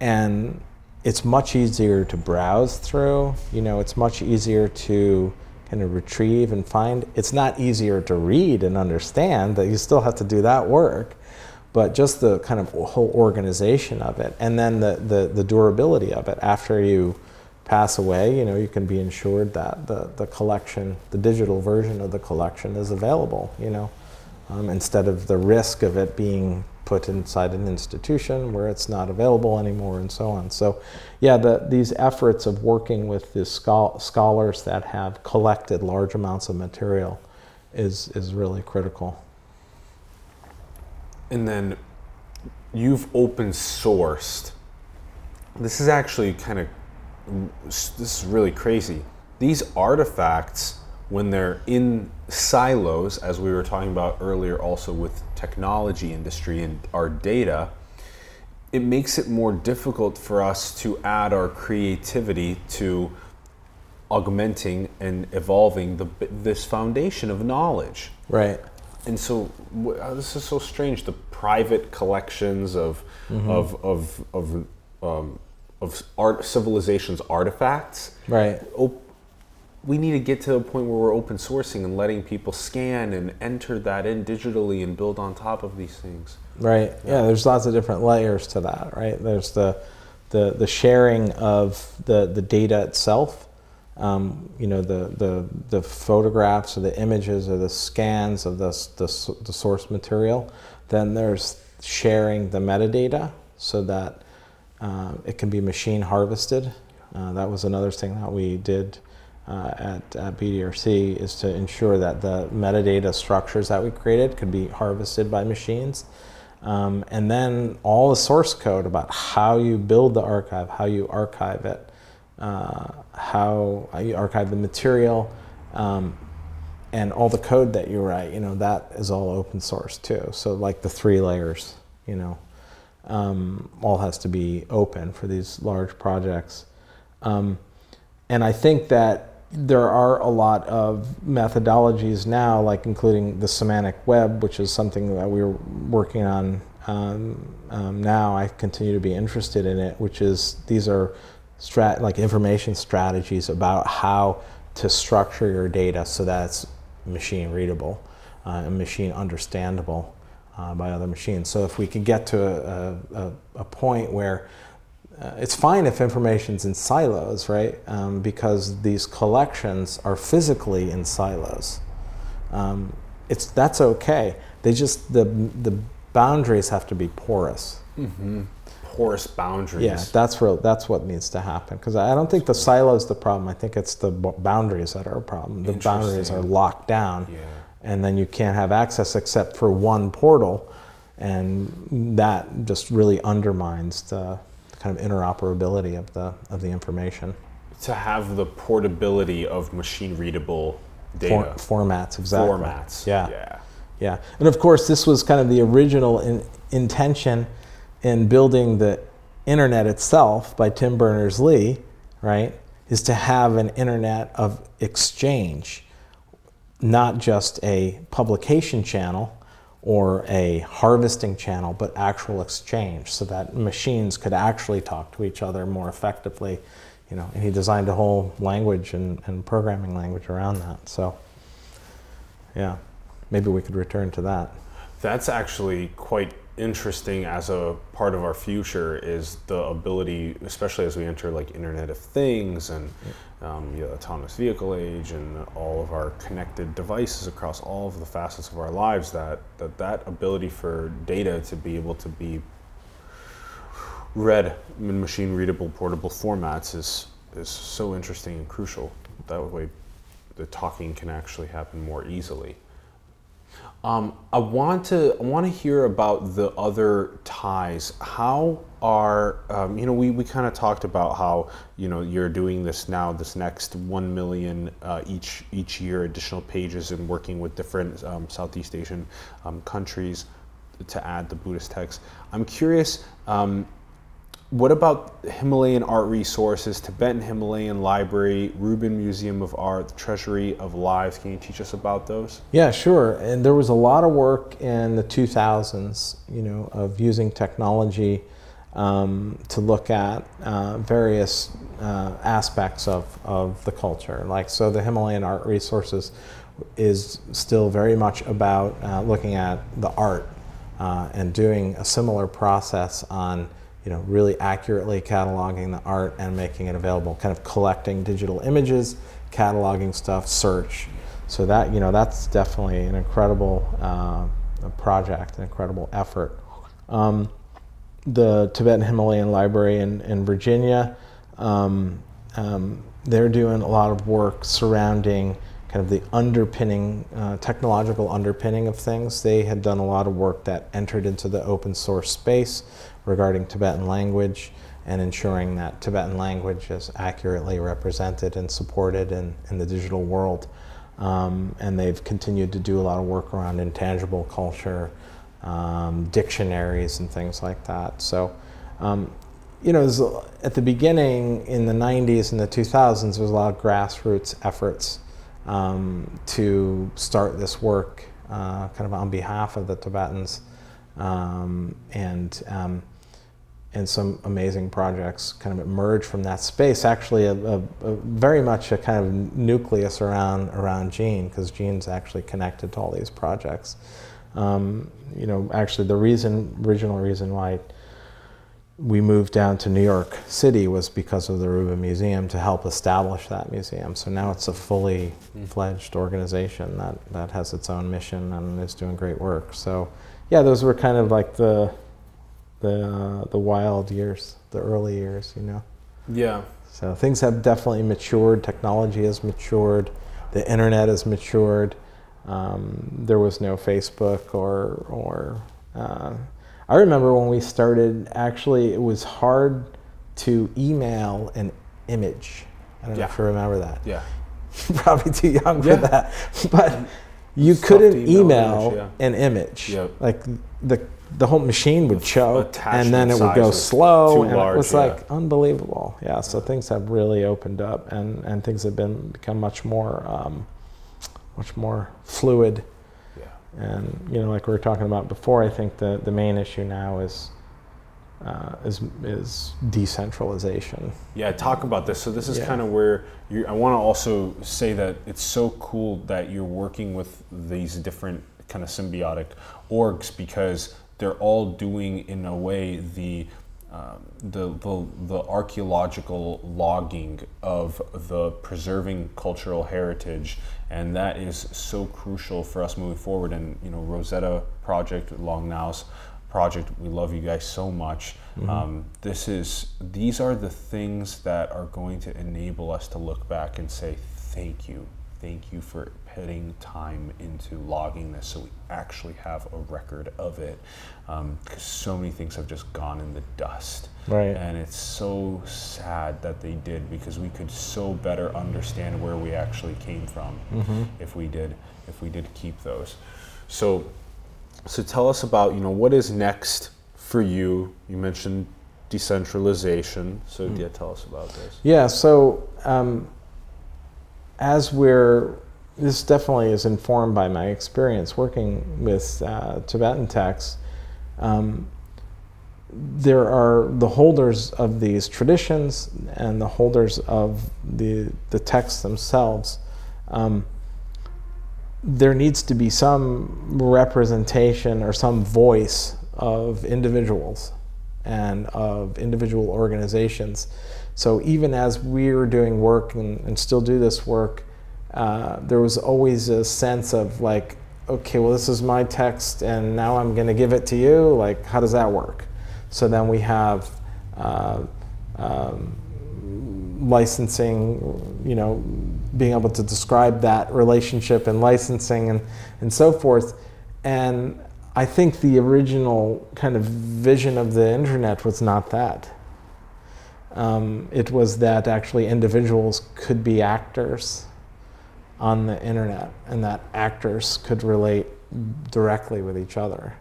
and it's much easier to browse through. It's much easier to kind of retrieve and find. It's not easier to read and understand, that you still have to do that work, but just the kind of whole organization of it, and then the durability of it after you pass away. You can be ensured that the collection, the digital version of the collection, is available, instead of the risk of it being put inside an institution where it's not available anymore, and so on. So yeah, these efforts of working with the scholars that have collected large amounts of material is really critical. And then you've open sourced. This is actually kind of, this is really crazy. These artifacts, when they're in silos, as we were talking about earlier also with technology industry and our data, it makes it more difficult for us to add our creativity to augmenting and evolving this foundation of knowledge. Right. And so this is so strange, the private collections of civilization's artifacts, right? we need to get to a point where we're open sourcing and letting people scan and enter that in digitally and build on top of these things. Right. Yeah. There's lots of different layers to that, right? There's the sharing of the data itself, you know, the photographs or the images or the scans of the source material. Then there's sharing the metadata so that it can be machine harvested. That was another thing that we did at BDRC, is to ensure that the metadata structures that we created could be harvested by machines. And then all the source code about how you build the archive, how you archive it, how you archive the material, and all the code that you write, you know, that is all open source too. So like the three layers, you know, all has to be open for these large projects. And I think that there are a lot of methodologies now, like including the semantic web, which is something that we're working on now. I continue to be interested in it, which is these are like information strategies about how to structure your data so that it's machine readable and machine understandable by other machines. So if we could get to a point where it's fine if information's in silos, right? Because these collections are physically in silos. That's okay. They just, the boundaries have to be porous. Mm-hmm. Porous boundaries. Yeah, that's what needs to happen. Because I don't think the silo is the problem. I think it's the boundaries that are a problem. The boundaries are locked down, yeah. And then you can't have access except for one portal, and that just really undermines the kind of interoperability of the information. To have the portability of machine readable data. Formats, exactly. Formats, yeah. Yeah. Yeah. And of course, this was kind of the original intention in building the internet itself by Tim Berners-Lee, right, is to have an internet of exchange, not just a publication channel or a harvesting channel, but actual exchange, so that machines could actually talk to each other more effectively, you know. And he designed a whole language and programming language around that. So, yeah, maybe we could return to that. That's actually quite interesting as a part of our future, is the ability, especially as we enter like Internet of Things and you know, autonomous vehicle age and all of our connected devices across all of the facets of our lives, that ability for data to be able to be read in machine readable portable formats is so interesting and crucial. That way the talking can actually happen more easily. I want to hear about the other ties. How are, you know, we kind of talked about how, you know, you're doing this now, this next 1 million each year additional pages, and working with different Southeast Asian countries to add the Buddhist text. I'm curious, what about Himalayan Art Resources, Tibetan Himalayan Library, Rubin Museum of Art, the Treasury of Lives? Can you teach us about those? Yeah, sure. And there was a lot of work in the 2000s, you know, of using technology to look at various aspects of the culture. Like, so the Himalayan Art Resources is still very much about looking at the art and doing a similar process on, you know, really accurately cataloging the art and making it available, kind of collecting digital images, cataloging stuff, search. So that, you know, that's definitely an incredible project, an incredible effort. The Tibetan Himalayan Library in Virginia, they're doing a lot of work surrounding kind of the underpinning, technological underpinning of things. They had done a lot of work that entered into the open source space regarding Tibetan language and ensuring that Tibetan language is accurately represented and supported in the digital world. And they've continued to do a lot of work around intangible culture, dictionaries and things like that. So, you know, at the beginning in the 90s and the 2000s, there was a lot of grassroots efforts to start this work kind of on behalf of the Tibetans. and some amazing projects kind of emerge from that space. Actually, very much a kind of nucleus around Gene, because Gene's actually connected to all these projects. You know, actually, the original reason why we moved down to New York City was because of the Rubin Museum, to help establish that museum. So now it's a fully fledged organization that has its own mission and is doing great work. So yeah, those were kind of like the wild years, the early years, you know. Yeah. So things have definitely matured. Technology has matured. The internet has matured. There was no Facebook or I remember when we started, actually, it was hard to email an image. I don't know if you remember that. Yeah. Probably too young for that. But you couldn't email an image. Yep. Like the whole machine would choke, and then it would go slow, and it was like unbelievable. Yeah, so things have really opened up, and things have become much more fluid. And, you know, like we were talking about before, I think the main issue now is decentralization. Yeah, talk about this. So this is kind of where I want to also say that it's so cool that you're working with these different kind of symbiotic orgs, because they're all doing, in a way, the archaeological logging of the preserving cultural heritage, and that is so crucial for us moving forward. And, you know, Rosetta Project, Long Now's project, we love you guys so much. Mm-hmm. These are the things that are going to enable us to look back and say, thank you for putting time into logging this, so we actually have a record of it. Because so many things have just gone in the dust. Right. And it's so sad that they did, because we could so better understand where we actually came from if we did keep those. So tell us about, you know, what is next for you? You mentioned decentralization. So yeah, tell us about this. Yeah, so this definitely is informed by my experience working with Tibetan texts. There are the holders of these traditions and the holders of the texts themselves. There needs to be some representation or some voice of individuals and of individual organizations. So even as we were doing work and still do this work, there was always a sense of like, okay, well, this is my text and now I'm going to give it to you. Like, how does that work? So then we have licensing, you know, being able to describe that relationship and licensing and so forth. And I think the original kind of vision of the internet was not that. It was that actually individuals could be actors on the internet, and that actors could relate directly with each other.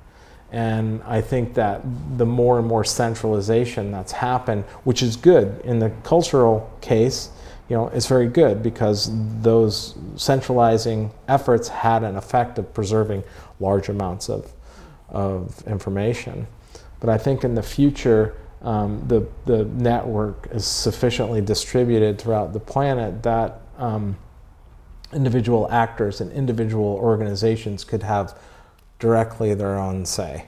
And I think that the more and more centralization that's happened, which is good in the cultural case, you know, it's very good, because those centralizing efforts had an effect of preserving large amounts of information. But I think in the future, the network is sufficiently distributed throughout the planet that individual actors and individual organizations could have directly their own say,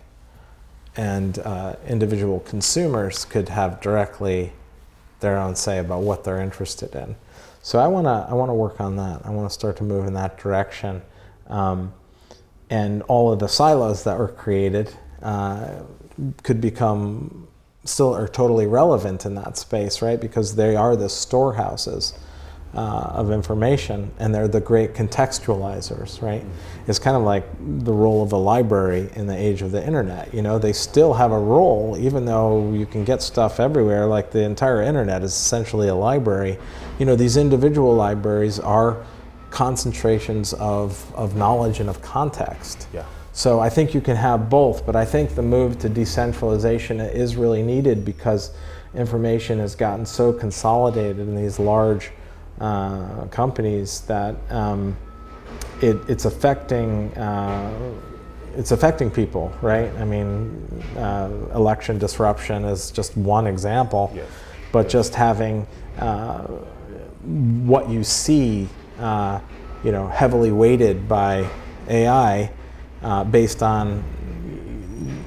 and individual consumers could have directly their own say about what they're interested in. So I want to work on that. I want to start to move in that direction, and all of the silos that were created could become still are totally relevant in that space, right? Because they are the storehouses of information, and they're the great contextualizers, right? Mm-hmm. It's kind of like the role of a library in the age of the internet. You know, they still have a role, even though you can get stuff everywhere. Like the entire internet is essentially a library. You know, these individual libraries are concentrations of knowledge and of context. Yeah. So I think you can have both, but I think the move to decentralization is really needed, because information has gotten so consolidated in these large companies that it's affecting it's affecting people, right? I mean, election disruption is just one example, yes. But yes. Just having what you see, you know, heavily weighted by AI based on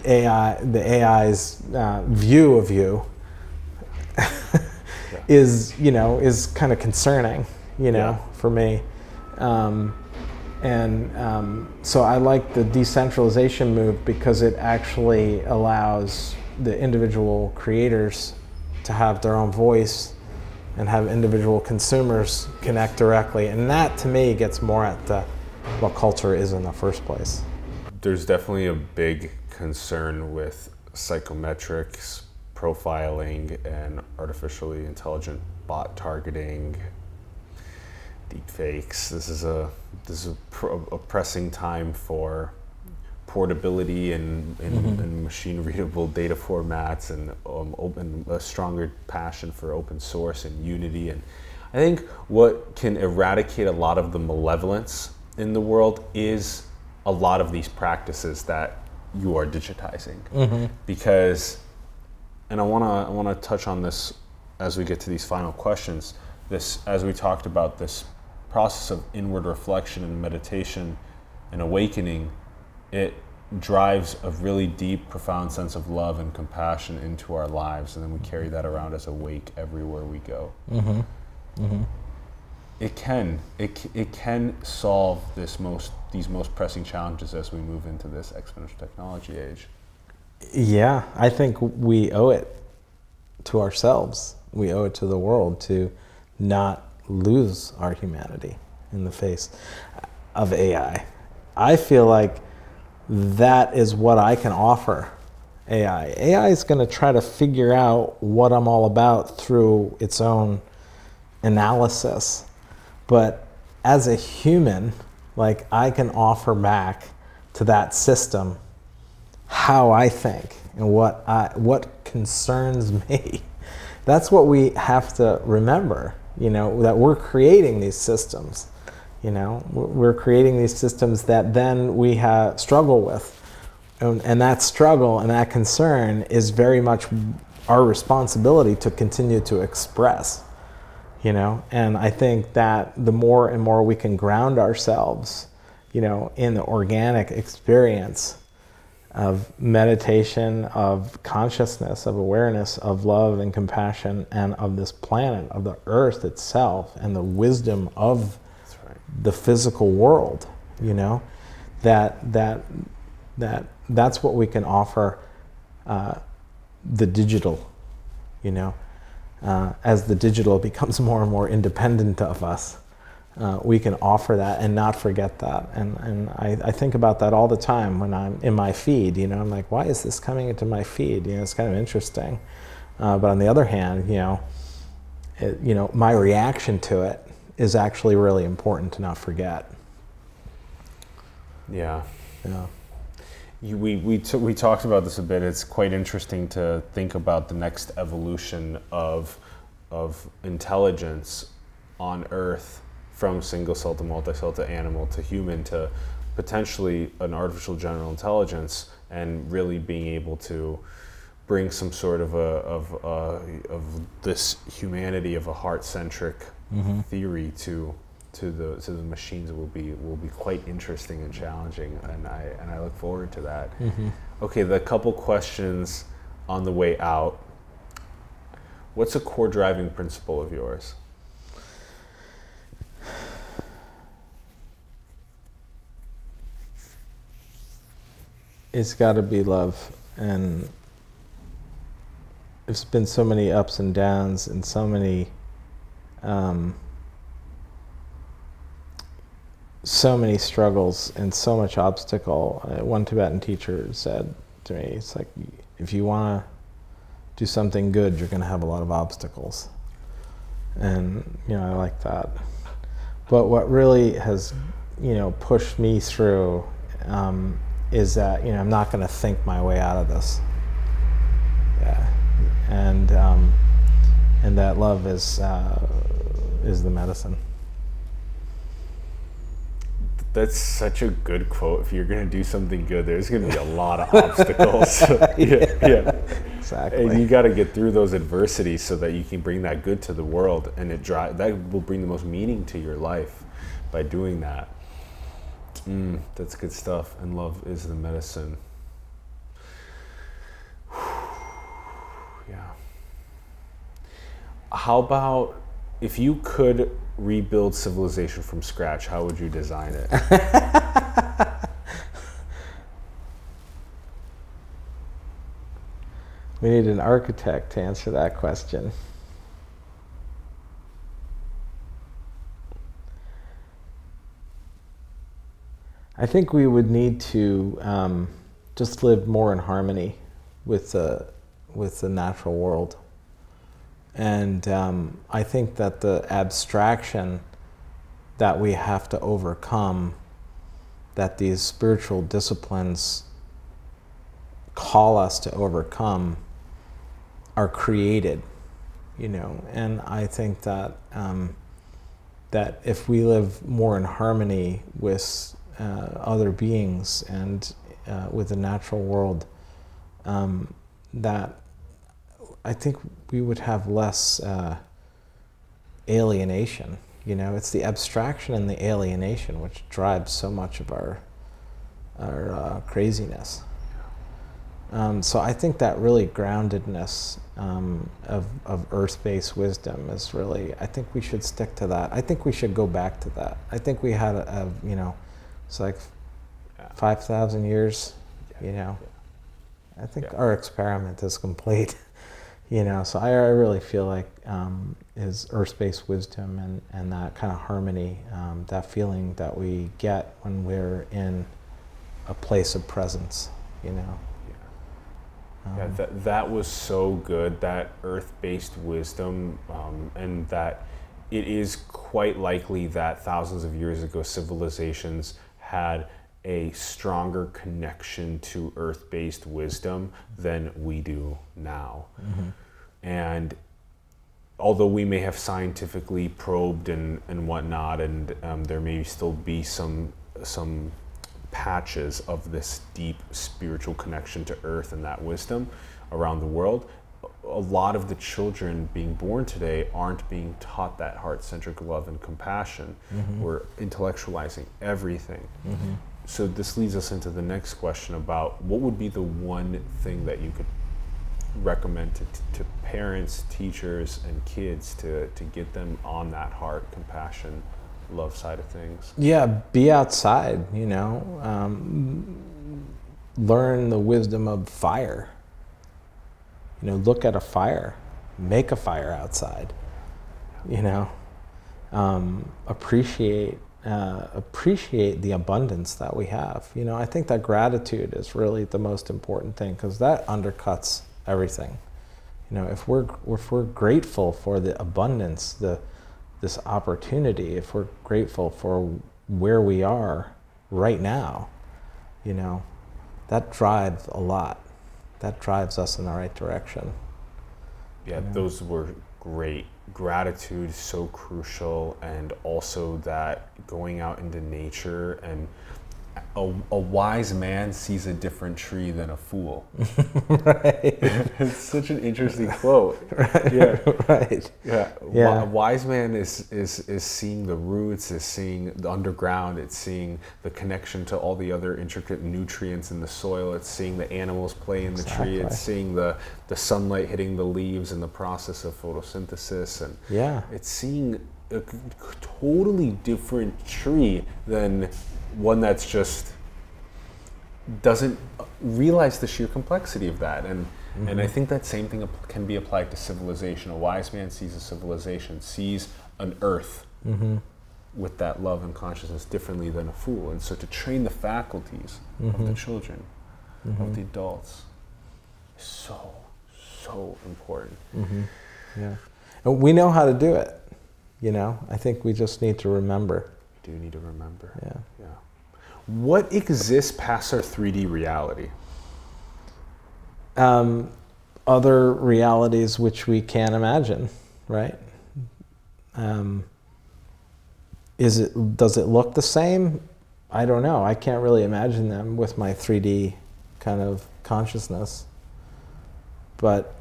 the AI's view of you is, you know, is kind of concerning, you know, yeah. for me. So I like the decentralization move because it actually allows the individual creators to have their own voice and have individual consumers connect directly. And that, to me, gets more at the, what culture is in the first place. There's definitely a big concern with psychometrics, profiling, and artificially intelligent bot targeting. Deepfakes. This is a pressing time for portability and machine readable data formats, and a stronger passion for open source and unity. And I think what can eradicate a lot of the malevolence in the world is a lot of these practices that you are digitizing, because, and I wanna touch on this as we get to these final questions. This, as we talked about, this process of inward reflection and meditation and awakening, it drives a really deep, profound sense of love and compassion into our lives, and then we carry that around as a wake everywhere we go. It can solve these most pressing challenges as we move into this exponential technology age. Yeah, I think we owe it to ourselves. We owe it to the world to not lose our humanity in the face of AI. I feel like that is what I can offer AI. AI is going to try to figure out what I'm all about through its own analysis. But as a human, like, I can offer back to that system how I think and what concerns me. That's what we have to remember, you know, that we're creating these systems, you know, we're creating these systems that then we struggle with. And that struggle and that concern is very much our responsibility to continue to express, you know. And I think that the more and more we can ground ourselves, you know, in the organic experience of meditation, of consciousness, of awareness, of love and compassion, and of this planet, of the earth itself, and the wisdom of the physical world, you know, that's what we can offer the digital, you know, as the digital becomes more and more independent of us. We can offer that and not forget that. And I think about that all the time when I'm in my feed, you know, I'm like, why is this coming into my feed? You know, it's kind of interesting. But on the other hand, you know, my reaction to it is actually really important to not forget. Yeah. Yeah. We talked about this a bit. It's quite interesting to think about the next evolution of intelligence on Earth, from single cell to multi-cell to animal to human to potentially an artificial general intelligence, and really being able to bring some sort of this humanity of a heart-centric theory to the machines will be quite interesting and challenging, and I look forward to that. Okay, the couple questions on the way out. What's a core driving principle of yours? It's got to be love, and there's been so many ups and downs and so many struggles and so much obstacle. One Tibetan teacher said to me, it's like, if you want to do something good, you're going to have a lot of obstacles. And, you know, I like that. But what really has, you know, pushed me through is that, you know, I'm not going to think my way out of this. Yeah. And that love is the medicine. That's such a good quote. If you're going to do something good, there's going to be a lot of obstacles. Yeah, exactly. And you got to get through those adversities so that you can bring that good to the world, and that will bring the most meaning to your life by doing that. That's good stuff. And love is the medicine. Yeah. How about if you could rebuild civilization from scratch, how would you design it? We need an architect to answer that question. I think we would need to just live more in harmony with the natural world. And I think that the abstraction that we have to overcome, that these spiritual disciplines call us to overcome, are created, you know. And I think that that if we live more in harmony with other beings and with the natural world, that I think we would have less alienation. You know, it's the abstraction and the alienation which drives so much of our craziness. So I think that really groundedness of earth-based wisdom is really, I think we should stick to that. I think we should go back to that. I think we had a you know, it's like 5,000 years, you know. I think our experiment is complete. You know, so I really feel like is earth-based wisdom and that kind of harmony, that feeling that we get when we're in a place of presence, you know. Yeah, that was so good, that earth-based wisdom, and that it is quite likely that thousands of years ago civilizations had a stronger connection to earth-based wisdom than we do now. Mm-hmm. And although we may have scientifically probed and whatnot, and there may still be some patches of this deep spiritual connection to earth and that wisdom around the world, a lot of the children being born today aren't being taught that heart-centric love and compassion. Mm-hmm. We're intellectualizing everything. Mm-hmm. So this leads us into the next question about what would be the one thing that you could recommend to parents, teachers, and kids to get them on that heart, compassion, love side of things? Yeah, be outside, you know. Learn the wisdom of fire. You know, look at a fire, make a fire outside, you know. Appreciate the abundance that we have. You know, I think that gratitude is really the most important thing, because that undercuts everything. You know, if we're grateful for the abundance, this opportunity, if we're grateful for where we are right now, you know, that drives a lot. That drives us in the right direction. Yeah, those were great. Gratitude is so crucial, and also that going out into nature, and a wise man sees a different tree than a fool. Right. It's such an interesting quote. Right. Yeah. Right. Yeah. Yeah. A wise man is seeing the roots, is seeing the underground, it's seeing the connection to all the other intricate nutrients in the soil, it's seeing the animals play in the tree, it's seeing the sunlight hitting the leaves and the process of photosynthesis, and it's seeing a totally different tree than one that's just doesn't realize the sheer complexity of that. And mm-hmm. and I think that same thing can be applied to civilization. A wise man sees a civilization, sees an earth mm-hmm. with that love and consciousness differently than a fool. And so to train the faculties mm-hmm. of the children, mm-hmm. of the adults, is so important. Mm-hmm. Yeah. And we know how to do it, you know? I think we just need to remember. Do you need to remember? Yeah. Yeah. What exists past our 3D reality? Other realities which we can't imagine, right? Does it look the same? I don't know. I can't really imagine them with my 3D kind of consciousness. But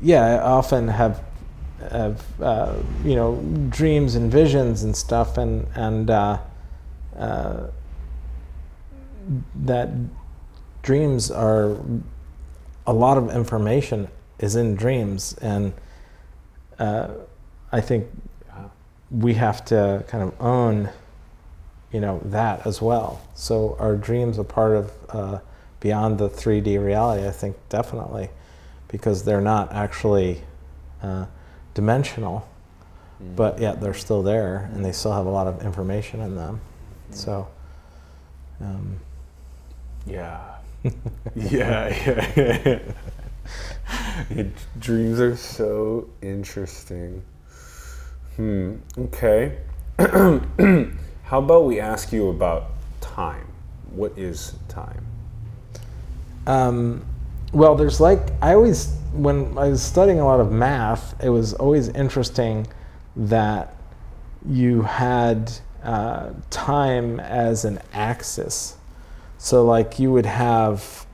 yeah, I often have you know, dreams and visions and stuff, and that dreams are, a lot of information is in dreams, and I think we have to kind of own, you know, that as well. So our dreams are part of beyond the 3D reality, I think, definitely, because they're not actually dimensional, but yet they're still there, and they still have a lot of information in them. So, yeah. Yeah. Dreams are so interesting. Okay. How about we ask you about time? What is time? Well, there's like, I always, when I was studying a lot of math, it was always interesting that you had time as an axis. So like you would have,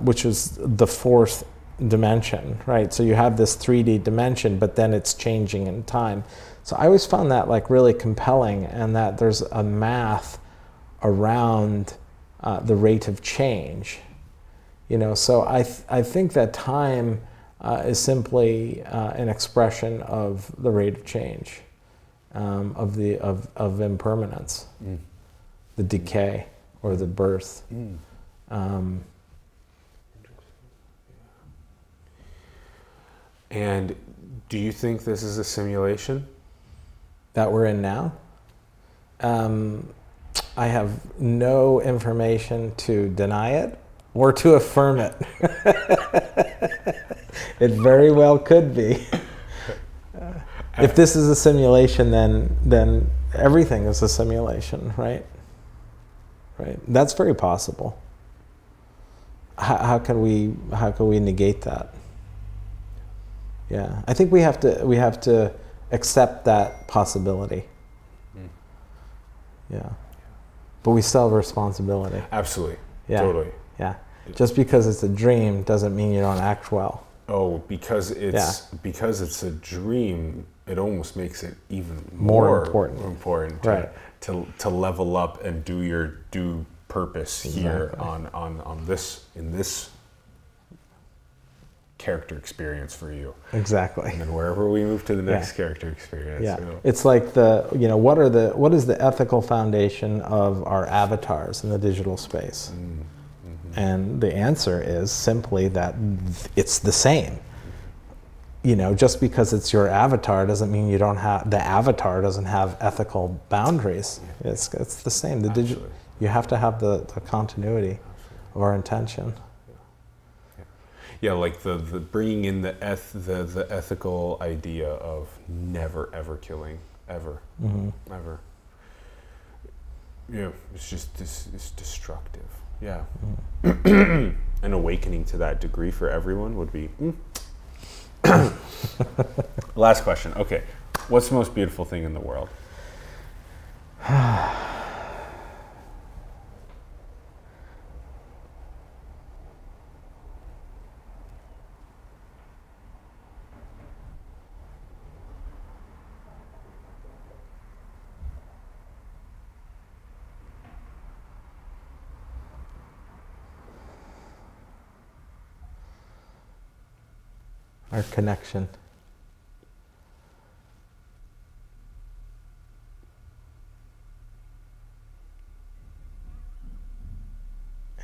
which is the fourth dimension, right? So you have this 3D dimension, but then it's changing in time. So I always found that like really compelling, and that there's a math around the rate of change. You know, so I think that time is simply an expression of the rate of change, of impermanence, the decay or the birth. And do you think this is a simulation that we're in now? I have no information to deny it or to affirm it. It very well could be. If this is a simulation, then everything is a simulation, right? Right. That's very possible. How can we negate that? Yeah, I think we have to accept that possibility. Yeah, but we still have responsibility. Absolutely. Yeah. Totally. Yeah. Just because it's a dream doesn't mean you don't act well. Oh, because it's a dream, it almost makes it even more important to level up and do your due purpose here on this character experience for you. Exactly. And then wherever we move to the next character experience. Yeah. You know. It's like the, you know, what is the ethical foundation of our avatars in the digital space? And the answer is simply that it's the same. You know, just because it's your avatar doesn't mean you don't have, the avatar doesn't have ethical boundaries. Yeah. It's the same. The digital, you have to have the continuity of our intention. Yeah, like the bringing in the ethical idea of never ever killing ever, ever. Yeah, it's just it's destructive. Yeah, an awakening to that degree for everyone would be. Last question. Okay, what's the most beautiful thing in the world? Our connection.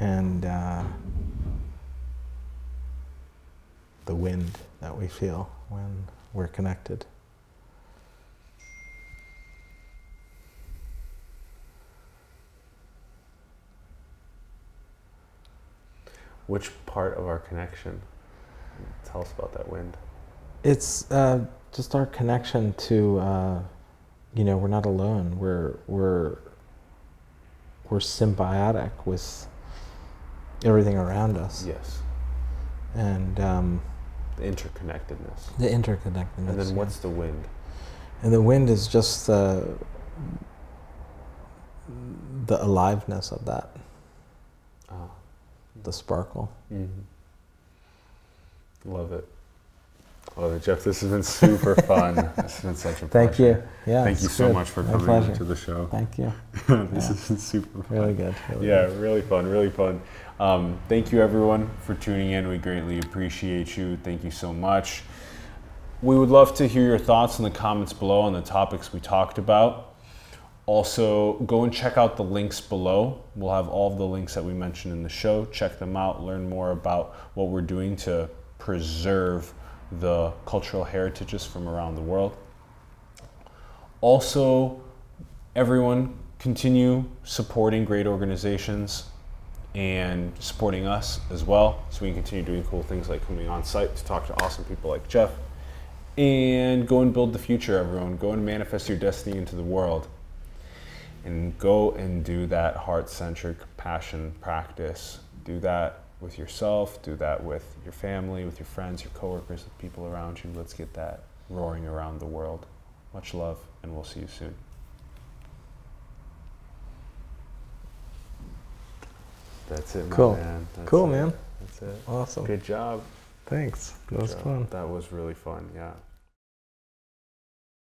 And the wind that we feel when we're connected. Which part of our connection? Tell us about that wind. It's just our connection to, you know, we're not alone. We're symbiotic with everything around us. Yes. And The interconnectedness. The interconnectedness. And then what's the wind? And the wind is just the aliveness of that. Oh. The sparkle. Mm-hmm. Love it. Love it, Jeff. This has been super fun. This has been such a pleasure. Thank you. Yeah, thank you so much for coming to the show. Thank you. This has been super fun. Really good. Really fun. Really fun. Thank you, everyone, for tuning in. We greatly appreciate you. Thank you so much. We would love to hear your thoughts in the comments below on the topics we talked about. Also, go and check out the links below. We'll have all of the links that we mentioned in the show. Check them out. Learn more about what we're doing to preserve the cultural heritages from around the world. Also, everyone, continue supporting great organizations and supporting us as well, so we can continue doing cool things like coming on site to talk to awesome people like Jeff. And go and build the future, everyone. Go and manifest your destiny into the world. And go and do that heart-centric passion practice. Do that with yourself, do that with your family, with your friends, your coworkers, the people around you. Let's get that roaring around the world. Much love, and we'll see you soon. That's it, cool. Man. That's cool, man. That's it. Awesome. Good job. Thanks. That was fun. That was really fun, yeah.